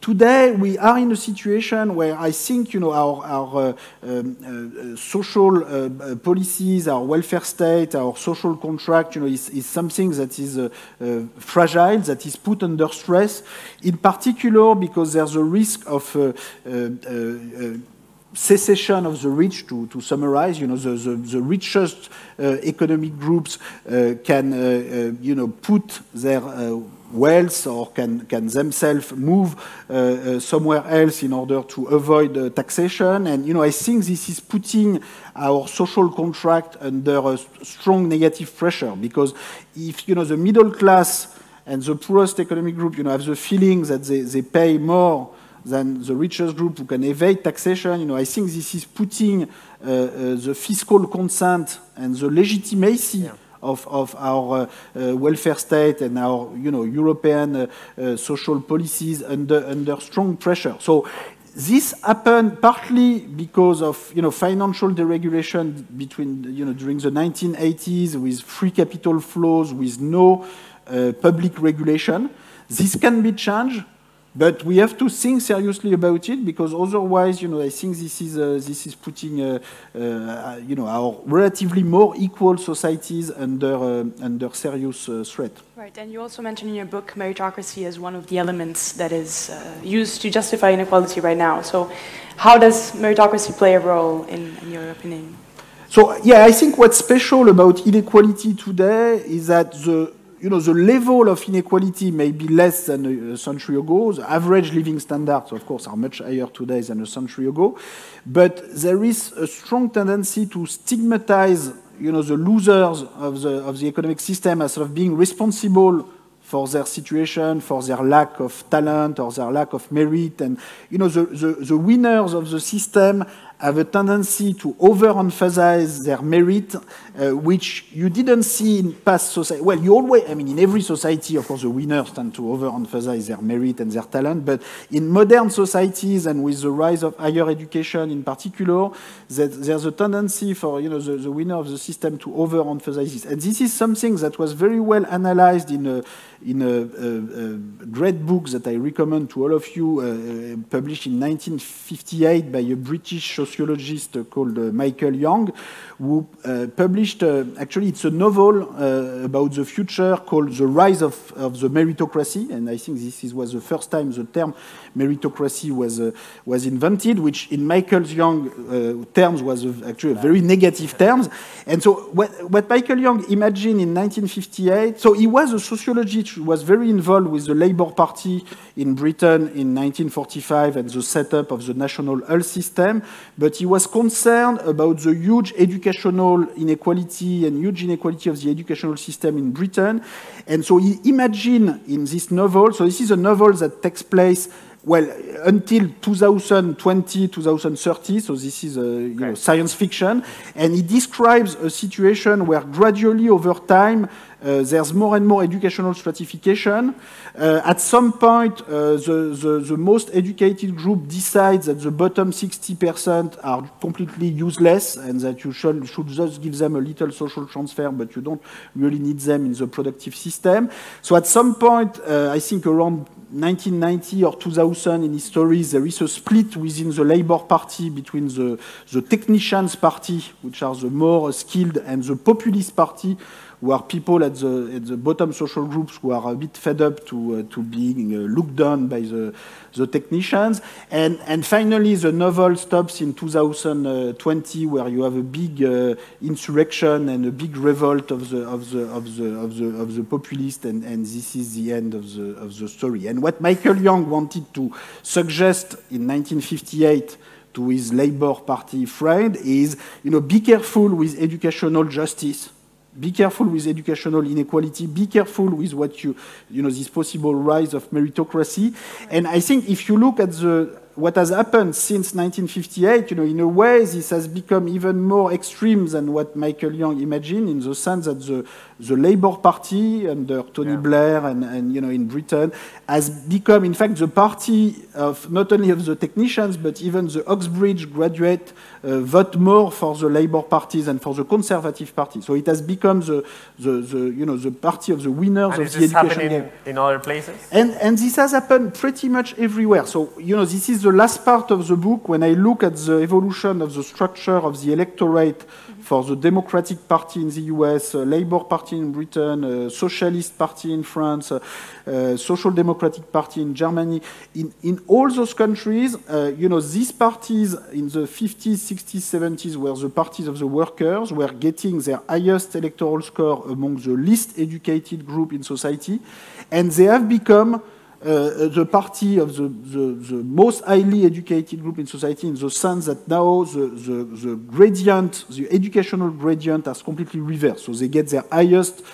today we are in a situation where I think, you know, our, our uh, um, uh, social uh, policies, our welfare state, our social contract, you know, is, is something that is uh, uh, fragile, that is put under stress, in particular because there's a risk of uh, uh, uh, secession of the rich, to, to summarize, you know, the, the, the richest uh, economic groups uh, can, uh, uh, you know, put their uh, wealth or can, can themselves move uh, uh, somewhere else in order to avoid uh, taxation. And, you know, I think this is putting our social contract under a strong negative pressure, because if, you know, the middle class and the poorest economic group, you know, have the feeling that they, they pay more than the richest group who can evade taxation, you know, I think this is putting uh, uh, the fiscal consent and the legitimacy yeah. of, of our uh, uh, welfare state and our, you know, European uh, uh, social policies under, under strong pressure. So this happened partly because of, you know, financial deregulation between, you know, during the nineteen eighties with free capital flows, with no uh, public regulation. This can be changed, but we have to think seriously about it, because otherwise, you know, I think this is uh, this is putting, uh, uh, you know, our relatively more equal societies under uh, under serious uh, threat. Right, and you also mentioned in your book meritocracy as one of the elements that is uh, used to justify inequality right now. So, how does meritocracy play a role in, in your opinion? So, yeah, I think what's special about inequality today is that the You know, the level of inequality may be less than a century ago. The average living standards, of course, are much higher today than a century ago. But there is a strong tendency to stigmatize, you know, the losers of the, of the economic system as sort of being responsible for their situation, for their lack of talent or their lack of merit. And, you know, the, the, the winners of the system have a tendency to over-emphasize their merit, uh, which you didn't see in past society. Well, you always, I mean, in every society, of course, the winners tend to over-emphasize their merit and their talent, but in modern societies and with the rise of higher education in particular, that there's a tendency for, you know, the, the winner of the system to over-emphasize this. And this is something that was very well analyzed in a, in a, a, a great book that I recommend to all of you, uh, published in nineteen fifty-eight by a British sociologist sociologist called uh, Michael Young, who uh, published, uh, actually it's a novel uh, about the future called The Rise of, of the Meritocracy, and I think this is, was the first time the term meritocracy was, uh, was invented, which in Michael Young's uh, terms was a, actually a very negative term. And so what, what Michael Young imagined in nineteen fifty-eight, so he was a sociologist who was very involved with the Labour Party in Britain in nineteen forty-five and the setup of the national health system, but he was concerned about the huge educational inequality and huge inequality of the educational system in Britain. And so he imagined in this novel, so this is a novel that takes place, well, until two thousand twenty, two thousand thirty, so this is a, you know, science fiction, and he describes a situation where gradually over time, Uh, there's more and more educational stratification. Uh, at some point, uh, the, the, the most educated group decides that the bottom sixty percent are completely useless and that you should, should just give them a little social transfer, but you don't really need them in the productive system. So at some point, uh, I think around nineteen ninety or two thousand in history, there is a split within the Labour Party between the, the Technicians' Party, which are the more skilled, and the Populist Party, who are people at the, at the bottom social groups who are a bit fed up to, uh, to being uh, looked down by the, the technicians. And, and finally, the novel stops in two thousand twenty, where you have a big uh, insurrection and a big revolt of the, of the, of the, of the, of the populists, and, and this is the end of the, of the story. And what Michael Young wanted to suggest in nineteen fifty-eight to his Labour Party friend is, you know, be careful with educational justice. Be careful with educational inequality. Be careful with what you, you know, this possible rise of meritocracy. And I think if you look at the, what has happened since nineteen fifty-eight, you know, in a way, this has become even more extreme than what Michael Young imagined, in the sense that the, the Labour Party under Tony yeah. Blair and, and, you know, in Britain has become, in fact, the party of not only of the technicians, but even the Oxbridge graduate uh, vote more for the Labour Party than for the Conservative Party. So it has become the, the, the you know, the party of the winners and of the education game. In, in other places? And, and this has happened pretty much everywhere. So, you know, this is the last part of the book, when I look at the evolution of the structure of the electorate for the Democratic Party in the U S, uh, Labour Party in Britain, uh, Socialist Party in France, uh, uh, Social Democratic Party in Germany. In, in all those countries, uh, you know, these parties in the fifties, sixties, seventies were the parties of the workers, were getting their highest electoral score among the least educated group in society, and they have become Uh, the party of the, the, the most highly educated group in society, in the sense that now the, the, the gradient, the educational gradient, has completely reversed. So they get their highest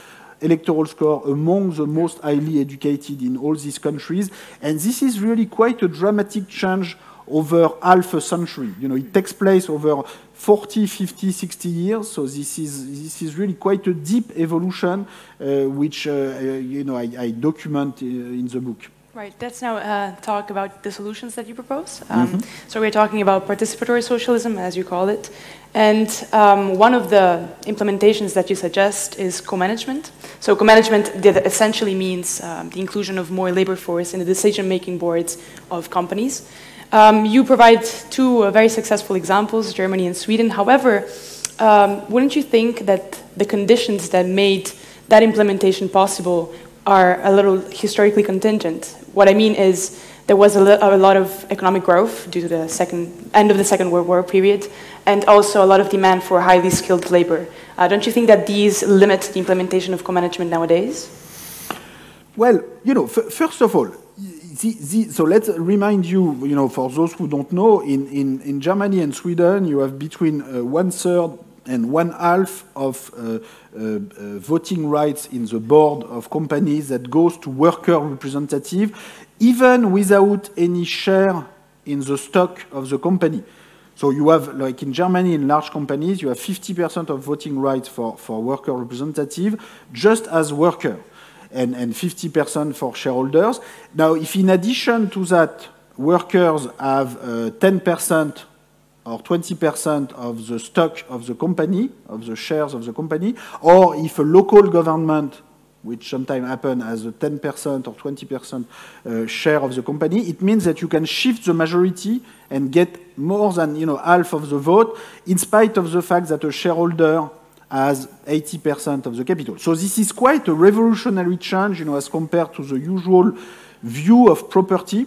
electoral score among the most highly educated in all these countries. And this is really quite a dramatic change over half a century. You know, it takes place over forty, fifty, sixty years, so this is, this is really quite a deep evolution, uh, which, uh, you know, I, I document uh, in the book. Right, let's now uh, talk about the solutions that you propose. Um, mm-hmm. So we're talking about participatory socialism, as you call it, and um, one of the implementations that you suggest is co-management. So co-management essentially means um, the inclusion of more labor force in the decision-making boards of companies. Um, you provide two uh, very successful examples, Germany and Sweden. However, um, wouldn't you think that the conditions that made that implementation possible are a little historically contingent? What I mean is there was a, a lot of economic growth due to the second, end of the Second World War period, and also a lot of demand for highly skilled labor. Uh, don't you think that these limit the implementation of co-management nowadays? Well, you know, f first of all, The, the, so let's remind you, you know, for those who don't know, in, in, in Germany and Sweden, you have between uh, one-third and one-half of uh, uh, uh, voting rights in the board of companies that goes to worker representative, even without any share in the stock of the company. So you have, like in Germany, in large companies, you have fifty percent of voting rights for, for worker representative, just as worker, and, and fifty percent for shareholders. Now, if in addition to that, workers have ten percent uh, or twenty percent of the stock of the company, of the shares of the company, or if a local government, which sometimes happens as a ten percent or twenty percent uh, share of the company, it means that you can shift the majority and get more than you know, half of the vote, in spite of the fact that a shareholder has eighty percent of the capital. So this is quite a revolutionary change, you know, as compared to the usual view of property.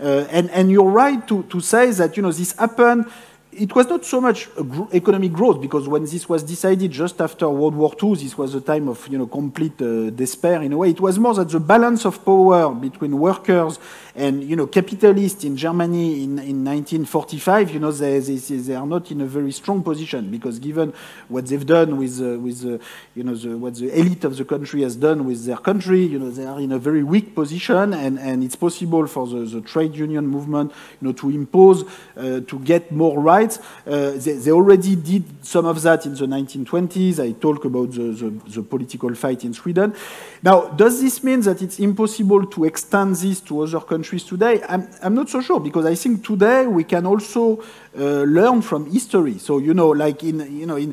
Uh, and, and you're right to, to say that you know, this happened. It was not so much economic growth, because when this was decided just after World War Two, this was a time of you know, complete uh, despair in a way. It was more that the balance of power between workers and you know, capitalists in Germany in, in nineteen forty-five, you know, they, they, they are not in a very strong position, because given what they've done with, uh, with uh, you know, the, what the elite of the country has done with their country, you know, they are in a very weak position, and, and it's possible for the, the trade union movement you know, to impose, uh, to get more rights. Uh, they, they already did some of that in the nineteen twenties. I talk about the, the, the political fight in Sweden. Now, does this mean that it's impossible to extend this to other countries today? I'm, I'm not so sure, because I think today we can also uh, learn from history. So, you know, like in, you know, in,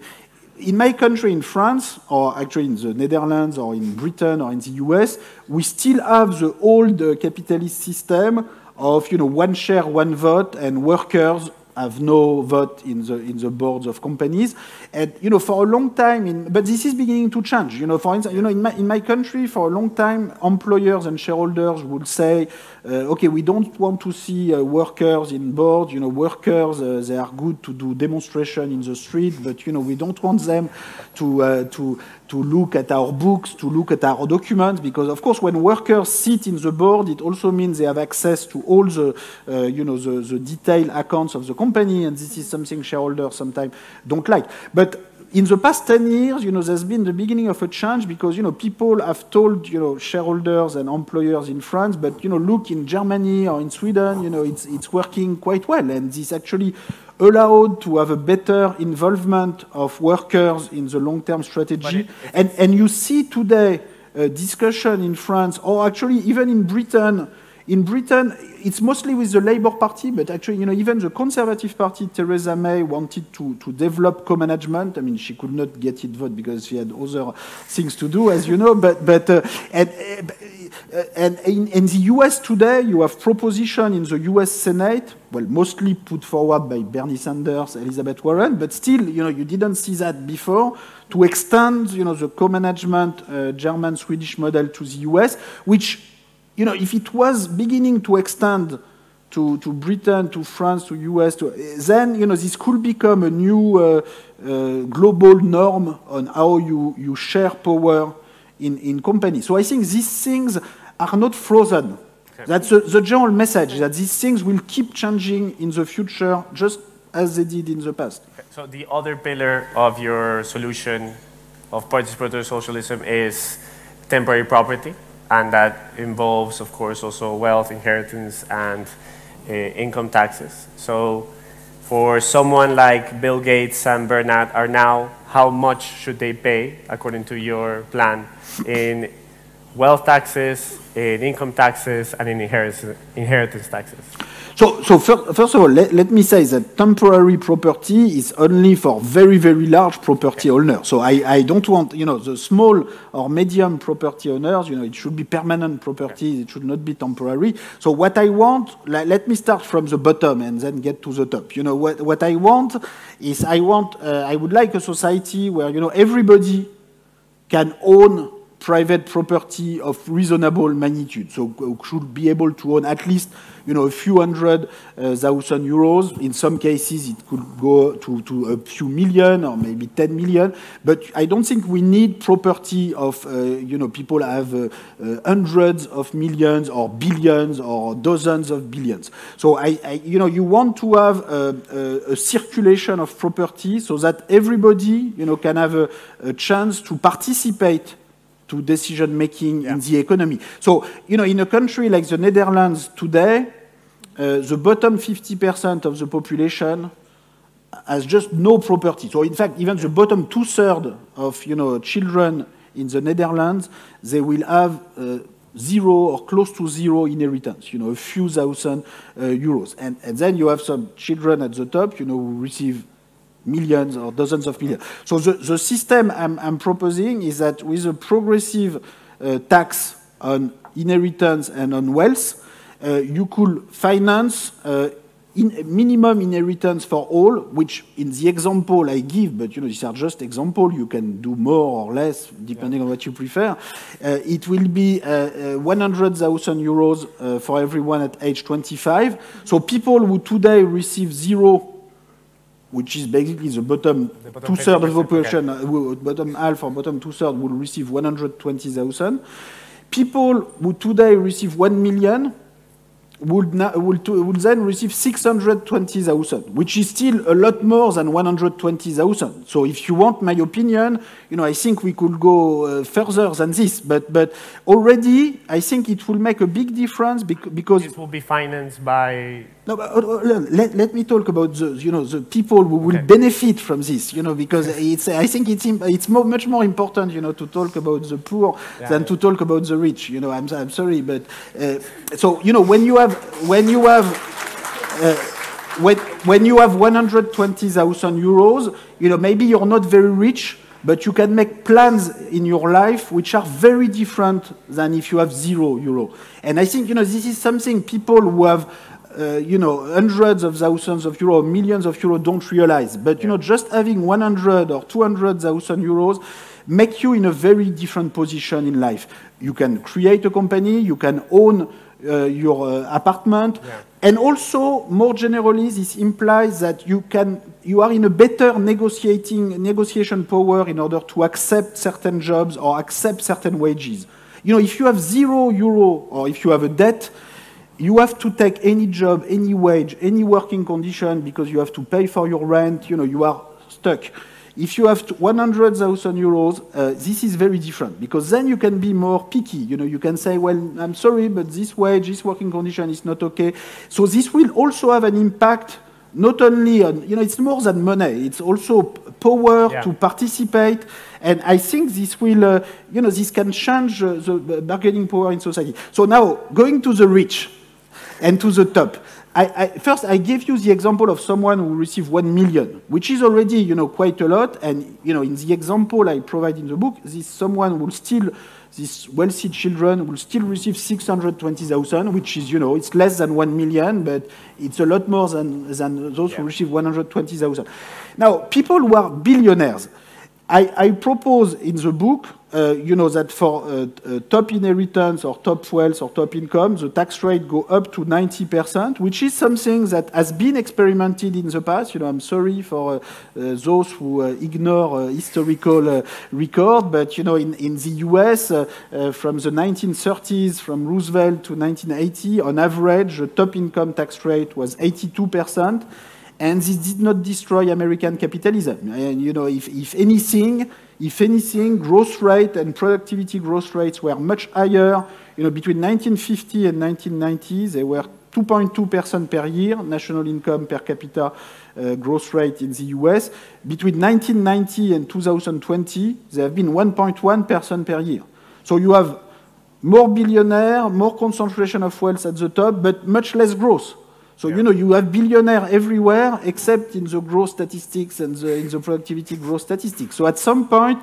in my country, in France, or actually in the Netherlands, or in Britain, or in the U S, we still have the old uh, capitalist system of, you know, one share, one vote, and workers have no vote in the in the boards of companies, and you know for a long time. In, but this is beginning to change. You know, for instance, you know in my in my country for a long time, employers and shareholders would say, uh, okay, we don't want to see uh, workers in boards. You know, workers uh, they are good to do demonstration in the street, but you know we don't want them to uh, to to look at our books, to look at our documents, because of course when workers sit in the board, it also means they have access to all the uh, you know the the detailed accounts of the company. Company, and this is something shareholders sometimes don't like. But in the past ten years, you know, there's been the beginning of a change, because you know people have told you know shareholders and employers in France, but you know look in Germany or in Sweden, you know it's it's working quite well, and this actually allowed to have a better involvement of workers in the long-term strategy. It, and and you see today a discussion in France, or actually even in Britain. In Britain, it's mostly with the Labour Party, but actually, you know, even the Conservative Party, Theresa May, wanted to, to develop co-management. I mean, she could not get it vote because she had other things to do, as you know. But, but uh, and, and in, in the U S today, you have proposition in the U S Senate, well, mostly put forward by Bernie Sanders, Elizabeth Warren, but still, you know, you didn't see that before, to extend, you know, the co-management uh, German-Swedish model to the U S, which... You know, if it was beginning to extend to, to Britain, to France, to U S, to, then, you know, this could become a new uh, uh, global norm on how you, you share power in, in companies. So I think these things are not frozen. Okay. That's a, the general message, that these things will keep changing in the future, just as they did in the past. Okay. So the other pillar of your solution of participatory socialism is temporary property. And that involves, of course, also wealth, inheritance, and uh, income taxes. So for someone like Bill Gates and Bernard Arnault, how much should they pay, according to your plan, in wealth taxes, in income taxes, and in inheritance, inheritance taxes? So, so first, first of all, let, let me say that temporary property is only for very, very large property owners. So I, I don't want, you know, the small or medium property owners, you know, it should be permanent property, it should not be temporary. So what I want, like, let me start from the bottom and then get to the top. You know, what, what I want is I want, uh, I would like a society where, you know, everybody can own private property of reasonable magnitude, so should be able to own at least, you know, a few hundred uh, thousand euros. In some cases, it could go to, to a few million or maybe ten million. But I don't think we need property of, uh, you know, people have uh, uh, hundreds of millions or billions or dozens of billions. So, I, I you know, you want to have a, a, a circulation of property so that everybody, you know, can have a, a chance to participate to decision-making yeah. in the economy. So, you know, in a country like the Netherlands today, uh, the bottom fifty percent of the population as just no property. So in fact, even the bottom two-thirds of you know, children in the Netherlands, they will have uh, zero or close to zero inheritance, you know, a few thousand uh, euros. And, and then you have some children at the top, you know, who receive millions or dozens of millions. So the, the system I'm, I'm proposing is that with a progressive uh, tax on inheritance and on wealth, uh, you could finance uh, in minimum inheritance for all, which in the example I give, but you know, these are just examples, you can do more or less, depending yeah. on what you prefer. Uh, it will be uh, uh, one hundred thousand euros uh, for everyone at age twenty-five. So people who today receive zero, which is basically the bottom, bottom two-thirds of the population, okay. bottom half or bottom two-thirds will receive one hundred twenty thousand. People who today receive one million would, not, would, would then receive six hundred twenty thousand, which is still a lot more than one hundred twenty thousand. So if you want my opinion, you know, I think we could go uh, further than this. But, but already, I think it will make a big difference bec because... It will be financed by... No, but, uh, let, let me talk about the, you know, the people who will okay. benefit from this, you know, because it's, I think it's, it's mo much more important, you know, to talk about the poor yeah, than yeah. to talk about the rich. You know, I'm, I'm sorry, but... Uh, so, you know, when you have when you have uh, when, when you have one hundred twenty thousand euros, you know, maybe you're not very rich, but you can make plans in your life which are very different than if you have zero euro. And I think, you know, this is something people who have uh, you know, hundreds of thousands of euros, millions of euros don't realize. But you yeah. know, just having one hundred or two hundred thousand euros make you in a very different position in life. You can create a company, you can own Uh, your uh, apartment, yeah. and also more generally, this implies that you can you are in a better negotiating negotiation power in order to accept certain jobs or accept certain wages. You know, if you have zero euro or if you have a debt, you have to take any job, any wage, any working condition because you have to pay for your rent. You know, you are stuck. If you have one hundred thousand euros, uh, this is very different because then you can be more picky. You know, you can say, well, I'm sorry, but this wage, this working condition is not okay. So this will also have an impact not only on, you know, it's more than money. It's also power yeah. to participate. And I think this will, uh, you know, this can change uh, the bargaining power in society. So now going to the rich and to the top. I, I, first, I gave you the example of someone who received one million, which is already, you know, quite a lot. And you know, in the example I provide in the book, this someone will still, these wealthy children will still receive six hundred twenty thousand, which is, you know, it's less than one million, but it's a lot more than than those yeah. who receive one hundred twenty thousand. Now, people who are billionaires, I, I propose in the book. Uh, you know that for uh, uh, top inheritance or top wealth or top income, the tax rate go up to ninety percent, which is something that has been experimented in the past. You know, I'm sorry for uh, uh, those who uh, ignore uh, historical uh, record, but you know, in, in the U S, uh, uh, from the nineteen thirties, from Roosevelt to nineteen eighty, on average, the top income tax rate was eighty-two percent, and this did not destroy American capitalism. And you know, if, if anything. If anything, growth rate and productivity growth rates were much higher. You know, between nineteen fifty and nineteen ninety, they were two point two percent per year, national income per capita uh, growth rate in the U S. Between nineteen ninety and two thousand twenty, they have been one point one percent per year. So you have more billionaires, more concentration of wealth at the top, but much less growth. So, yeah. you know, you have billionaires everywhere except in the growth statistics and the, in the productivity growth statistics. So at some point,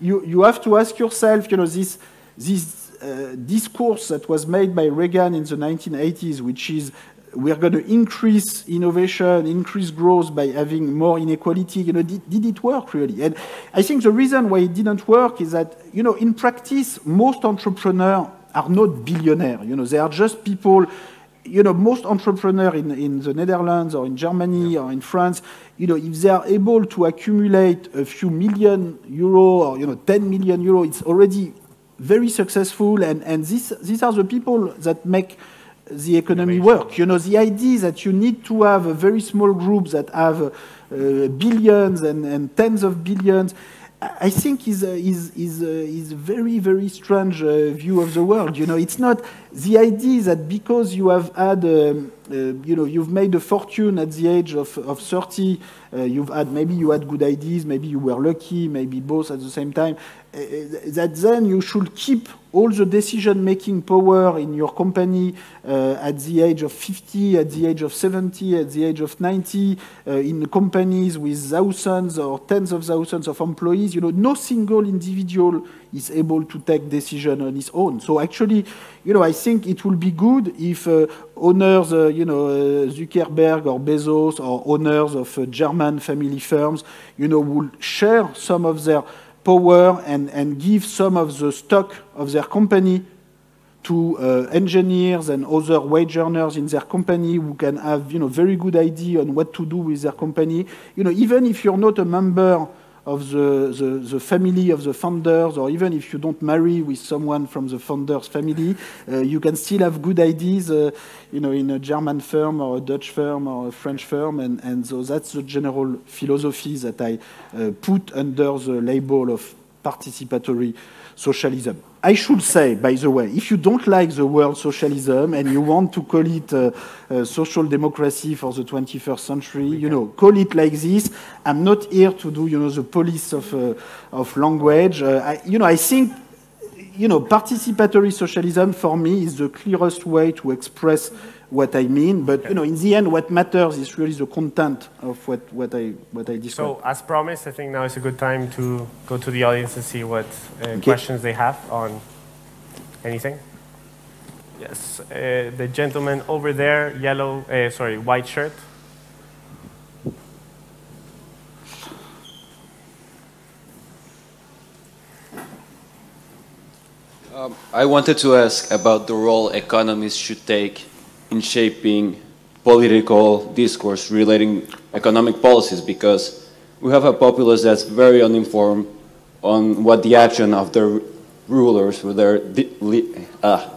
you, you have to ask yourself, you know, this, this uh, discourse that was made by Reagan in the nineteen eighties, which is we're going to increase innovation, increase growth by having more inequality, you know, did, did it work really? And I think the reason why it didn't work is that, you know, in practice, most entrepreneurs are not billionaires. You know, they are just people... You know, most entrepreneurs in, in the Netherlands or in Germany yeah. or in France, you know, if they are able to accumulate a few million euro or, you know, ten million euro, it's already very successful. And, and this, these are the people that make the economy work. You know, the idea that you need to have a very small group that have uh, billions and, and tens of billions, I think is a, is, is, a, is a very, very strange uh, view of the world. You know, it's not the idea that because you have had um, uh, you know, you've made a fortune at the age of, of thirty. Uh, you've had, maybe you had good ideas, maybe you were lucky, maybe both at the same time. Uh, that then you should keep all the decision-making power in your company uh, at the age of fifty, at the age of seventy, at the age of ninety, uh, in companies with thousands or tens of thousands of employees. You know, no single individual is able to take decision on his own. So actually, you know, I think it will be good if uh, owners, uh, you know, uh, Zuckerberg or Bezos or owners of uh, German family firms, you know, will share some of their power and, and give some of the stock of their company to uh, engineers and other wage earners in their company who can have, you know, very good idea on what to do with their company. You know, even if you're not a member of the, the, the family of the founders, or even if you don't marry with someone from the founder's family, uh, you can still have good ideas, uh, you know, in a German firm or a Dutch firm or a French firm, and, and so that's the general philosophy that I uh, put under the label of participatory socialism. I should say, by the way, if you don't like the word socialism and you want to call it uh, uh, social democracy for the twenty-first century, you know, call it like this. I'm not here to do, you know, the police of, uh, of language. Uh, I, you know, I think, you know, participatory socialism for me is the clearest way to express what I mean. But, you know, in the end, what matters is really the content of what, what I, what I described. So, as promised, I think now is a good time to go to the audience and see what uh, okay. questions they have on anything. Yes, uh, the gentleman over there, yellow, uh, sorry, white shirt. Um, I wanted to ask about the role economists should take in shaping political discourse relating economic policies, because we have a populace that's very uninformed on what the action of their rulers or their uh,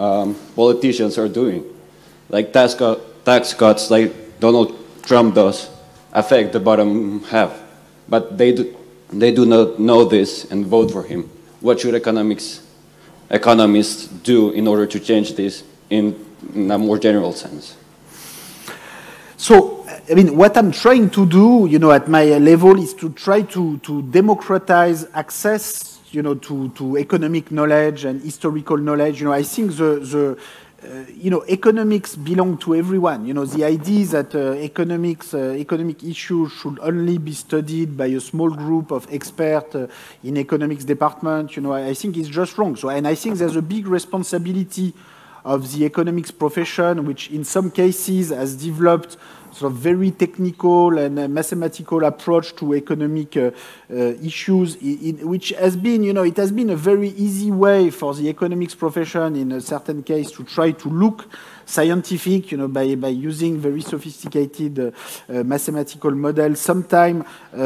um, politicians are doing. Like tax, tax cuts like Donald Trump does affect the bottom half, but they do, they do not know this and vote for him. What should economics, economists do in order to change this in in a more general sense? So, I mean, what I'm trying to do, you know, at my level is to try to, to democratize access, you know, to, to economic knowledge and historical knowledge. You know, I think the, the uh, you know, economics belong to everyone. You know, the idea that uh, economics, uh, economic issues should only be studied by a small group of experts uh, in economics department, you know, I, I think is just wrong. So, and I think there's a big responsibility of the economics profession, which in some cases has developed sort of very technical and mathematical approach to economic uh, uh, issues, in, in which has been, you know, it has been a very easy way for the economics profession in a certain case to try to look scientific, you know, by, by using very sophisticated uh, uh, mathematical models, sometimes uh,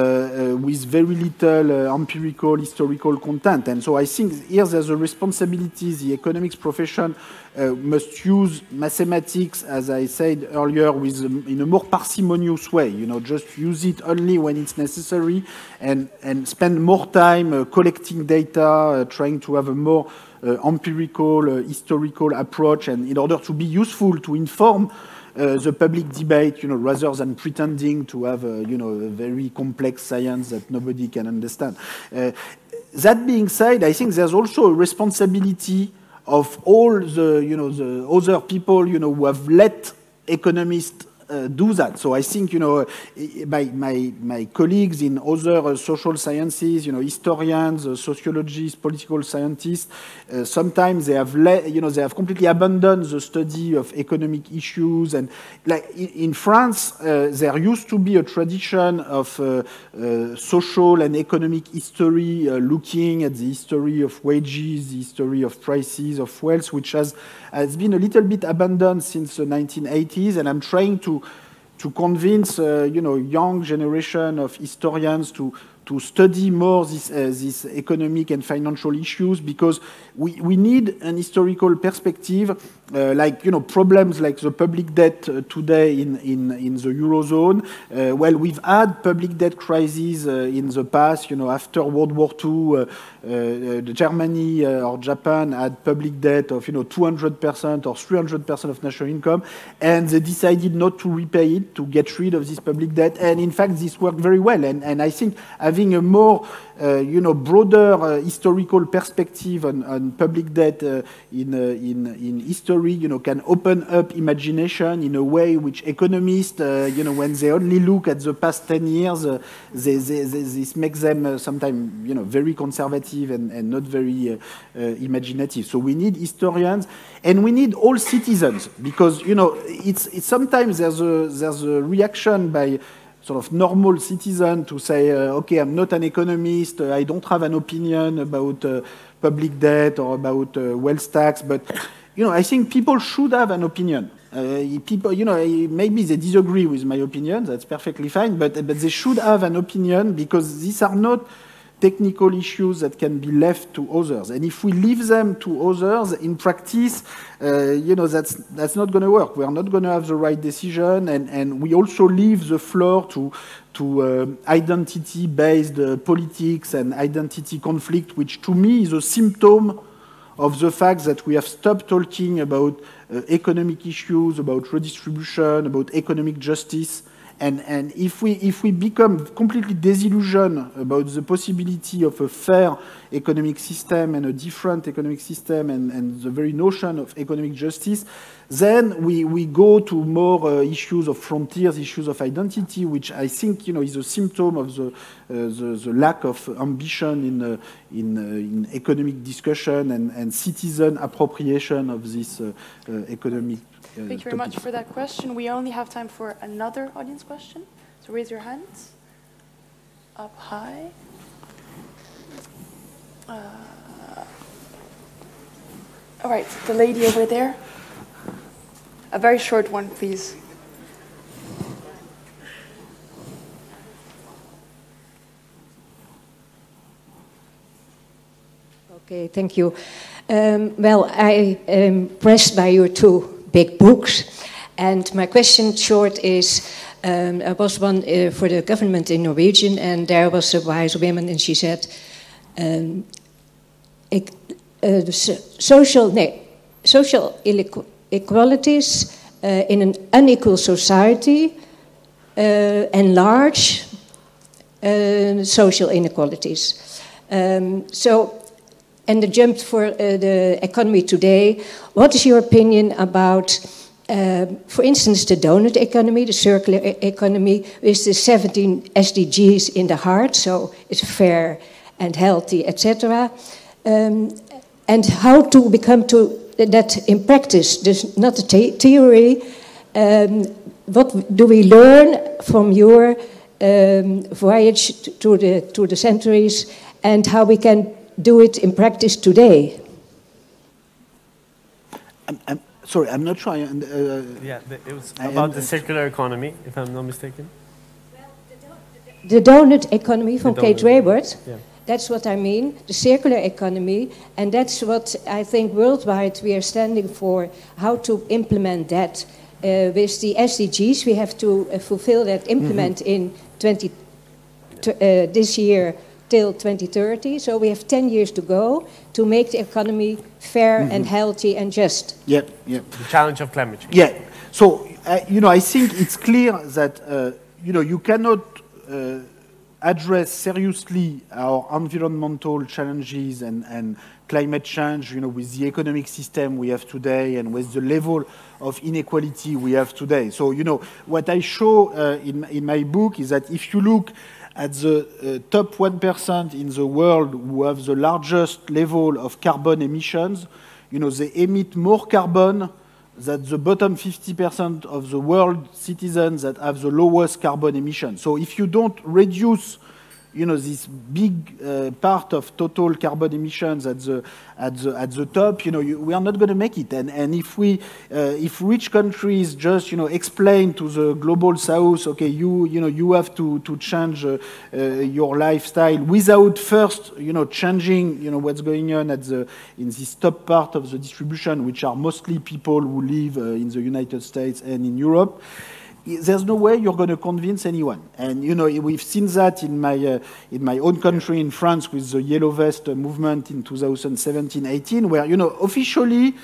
uh, with very little uh, empirical, historical content. And so I think here there's a responsibility. The economics profession uh, must use mathematics, as I said earlier, with, um, in a more parsimonious way, you know, just use it only when it's necessary and, and spend more time uh, collecting data, uh, trying to have a more Uh, empirical, uh, historical approach, and in order to be useful to inform uh, the public debate, you know, rather than pretending to have, a, you know, a very complex science that nobody can understand. Uh, that being said, I think there's also a responsibility of all the, you know, the other people, you know, who have let economists Uh, do that. So I think, you know, by my, my colleagues in other uh, social sciences, you know, historians, uh, sociologists, political scientists, uh, sometimes they have, le you know, they have completely abandoned the study of economic issues. And like in, in France, uh, there used to be a tradition of uh, uh, social and economic history, uh, looking at the history of wages, the history of prices, of wealth, which has, has been a little bit abandoned since the nineteen eighties. And I'm trying to to convince, uh, you know, young generation of historians to, to study more these uh, this economic and financial issues, because we, we need an historical perspective, uh, like, you know, problems like the public debt uh, today in, in, in the Eurozone. Uh, well, we've had public debt crises uh, in the past, you know, after World War Two, uh, uh, Germany uh, or Japan had public debt of, you know, two hundred percent or three hundred percent of national income, and they decided not to repay it, to get rid of this public debt, and in fact this worked very well, and, and I think having a more uh, you know, broader uh, historical perspective on, on public debt uh, in, uh, in, in history, you know, can open up imagination in a way which economists, uh, you know, when they only look at the past ten years, uh, they, they, they, this makes them uh, sometimes, you know, very conservative and, and not very uh, uh, imaginative. So we need historians, and we need all citizens, because, you know, it's, it's sometimes there's a, there's a reaction by sort of normal citizen to say, uh, okay, I'm not an economist, uh, I don't have an opinion about uh, public debt or about uh, wealth tax, but, you know, I think people should have an opinion. Uh, people, you know, maybe they disagree with my opinion, that's perfectly fine, but, but they should have an opinion, because these are not technical issues that can be left to others. And if we leave them to others, in practice, uh, you know, that's, that's not going to work. We are not going to have the right decision, and, and we also leave the floor to, to uh, identity-based uh, politics and identity conflict, which to me is a symptom of the fact that we have stopped talking about uh, economic issues, about redistribution, about economic justice. And, and if, we, if we become completely disillusioned about the possibility of a fair economic system and a different economic system and, and the very notion of economic justice, then we, we go to more uh, issues of frontiers, issues of identity, which I think, you know, is a symptom of the, uh, the, the lack of ambition in, uh, in, uh, in economic discussion and, and citizen appropriation of this uh, uh, economic. Thank you very much for that question. We only have time for another audience question, so raise your hands. Up high. Uh, all right, the lady over there. A very short one, please. Okay, thank you. Um, well, I am impressed by your two big books, and my question short is, um, I was one uh, for the government in Norwegian, and there was a wise woman, and she said, um, e uh, so social, no, social inequalities uh, in an unequal society uh, enlarge uh, social inequalities. Um, so. And the jump for uh, the economy today, what is your opinion about, uh, for instance, the donut economy, the circular e economy, with the seventeen S D Gs in the heart, so it's fair and healthy, et cetera. Um, and how to become to that in practice, just not a the theory. Um, what do we learn from your um, voyage to the, to the centuries, and how we can do it in practice today? I'm, I'm sorry, I'm not sure. I, uh, yeah, the, it was I about the circular economy, if I'm not mistaken. Well, the, don the, the donut economy from Kate Rayworth, yeah. That's what I mean, the circular economy, and that's what I think worldwide we are standing for, how to implement that. Uh, with the S D Gs, we have to uh, fulfill that, implement mm-hmm. in twenty, t uh, this year, till twenty thirty, so we have ten years to go to make the economy fair mm-hmm. and healthy and just. Yeah, yeah. The challenge of climate change. Yeah, so, uh, you know, I think it's clear that, uh, you know, you cannot uh, address seriously our environmental challenges and, and climate change, you know, with the economic system we have today and with the level of inequality we have today. So, you know, what I show uh, in, in my book is that if you look at the uh, top one percent in the world who have the largest level of carbon emissions, you know, they emit more carbon than the bottom fifty percent of the world citizens that have the lowest carbon emissions. So if you don't reduce, you know, this big uh, part of total carbon emissions at the at the at the top, you know, you, we are not going to make it. And and if we uh, if rich countries just, you know, explain to the global south, okay, you you know you have to to change uh, uh, your lifestyle without first, you know, changing, you know, what's going on at the in this top part of the distribution, which are mostly people who live uh, in the United States and in Europe. There's no way you're going to convince anyone, and you know we've seen that in my uh, in my own country, in France, with the yellow vest movement in two thousand seventeen eighteen, where you know officially,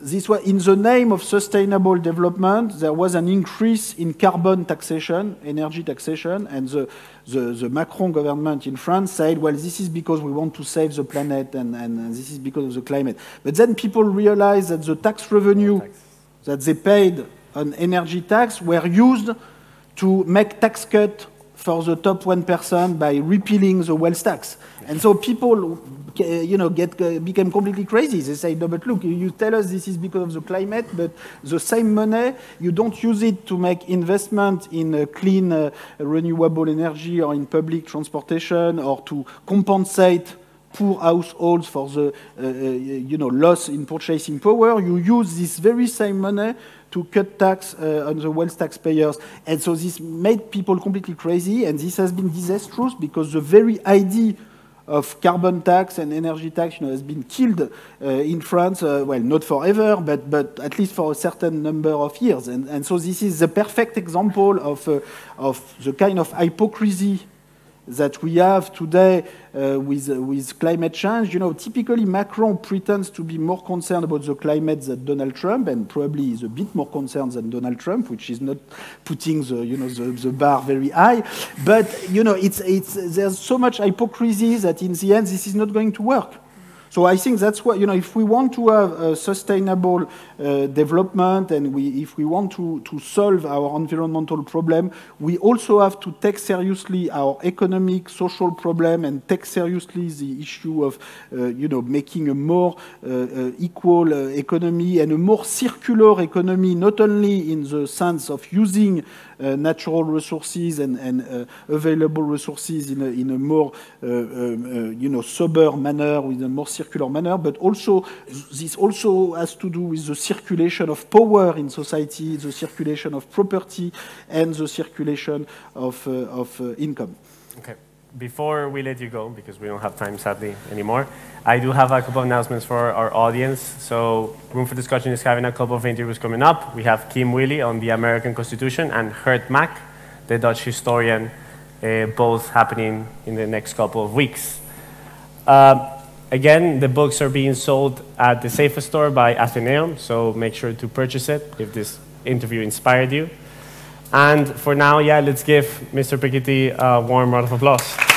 this was in the name of sustainable development. There was an increase in carbon taxation, energy taxation, and the the, the Macron government in France said, well, this is because we want to save the planet, and and this is because of the climate. But then people realized that the tax revenue that they paid on energy tax were used to make tax cuts for the top one percent by repealing the wealth tax. And so people, you know, get, became completely crazy. They say, no, but look, you tell us this is because of the climate, but the same money, you don't use it to make investment in clean, uh, renewable energy or in public transportation or to compensate poor households for the uh, you know, loss in purchasing power. You use this very same money to cut tax uh, on the wealth taxpayers. And so this made people completely crazy, and this has been disastrous because the very idea of carbon tax and energy tax, you know, has been killed uh, in France, uh, well, not forever, but, but at least for a certain number of years. And, and so this is the perfect example of, uh, of the kind of hypocrisy that we have today uh, with, uh, with climate change. You know, typically Macron pretends to be more concerned about the climate than Donald Trump, and probably is a bit more concerned than Donald Trump, which is not putting the, you know, the, the bar very high. But you know, it's, it's, there's so much hypocrisy that in the end this is not going to work. So I think that's what, you know, if we want to have a sustainable uh, development, and we, if we want to, to solve our environmental problem, we also have to take seriously our economic, social problem, and take seriously the issue of, uh, you know, making a more uh, uh, equal uh, economy and a more circular economy, not only in the sense of using Uh, natural resources and, and uh, available resources in a, in a more, uh, uh, you know, sober manner, with a more circular manner. But also, this also has to do with the circulation of power in society, the circulation of property, and the circulation of, uh, of uh, income. Okay. Before we let you go, because we don't have time, sadly, anymore, I do have a couple of announcements for our audience. So Room for Discussion is having a couple of interviews coming up. We have Kim Willy on the American Constitution and Gert Mak, the Dutch historian, uh, both happening in the next couple of weeks. Uh, again, the books are being sold at the Safest Store by Athenaeum, so make sure to purchase it if this interview inspired you. And for now, yeah, let's give Mister Piketty a warm round of applause.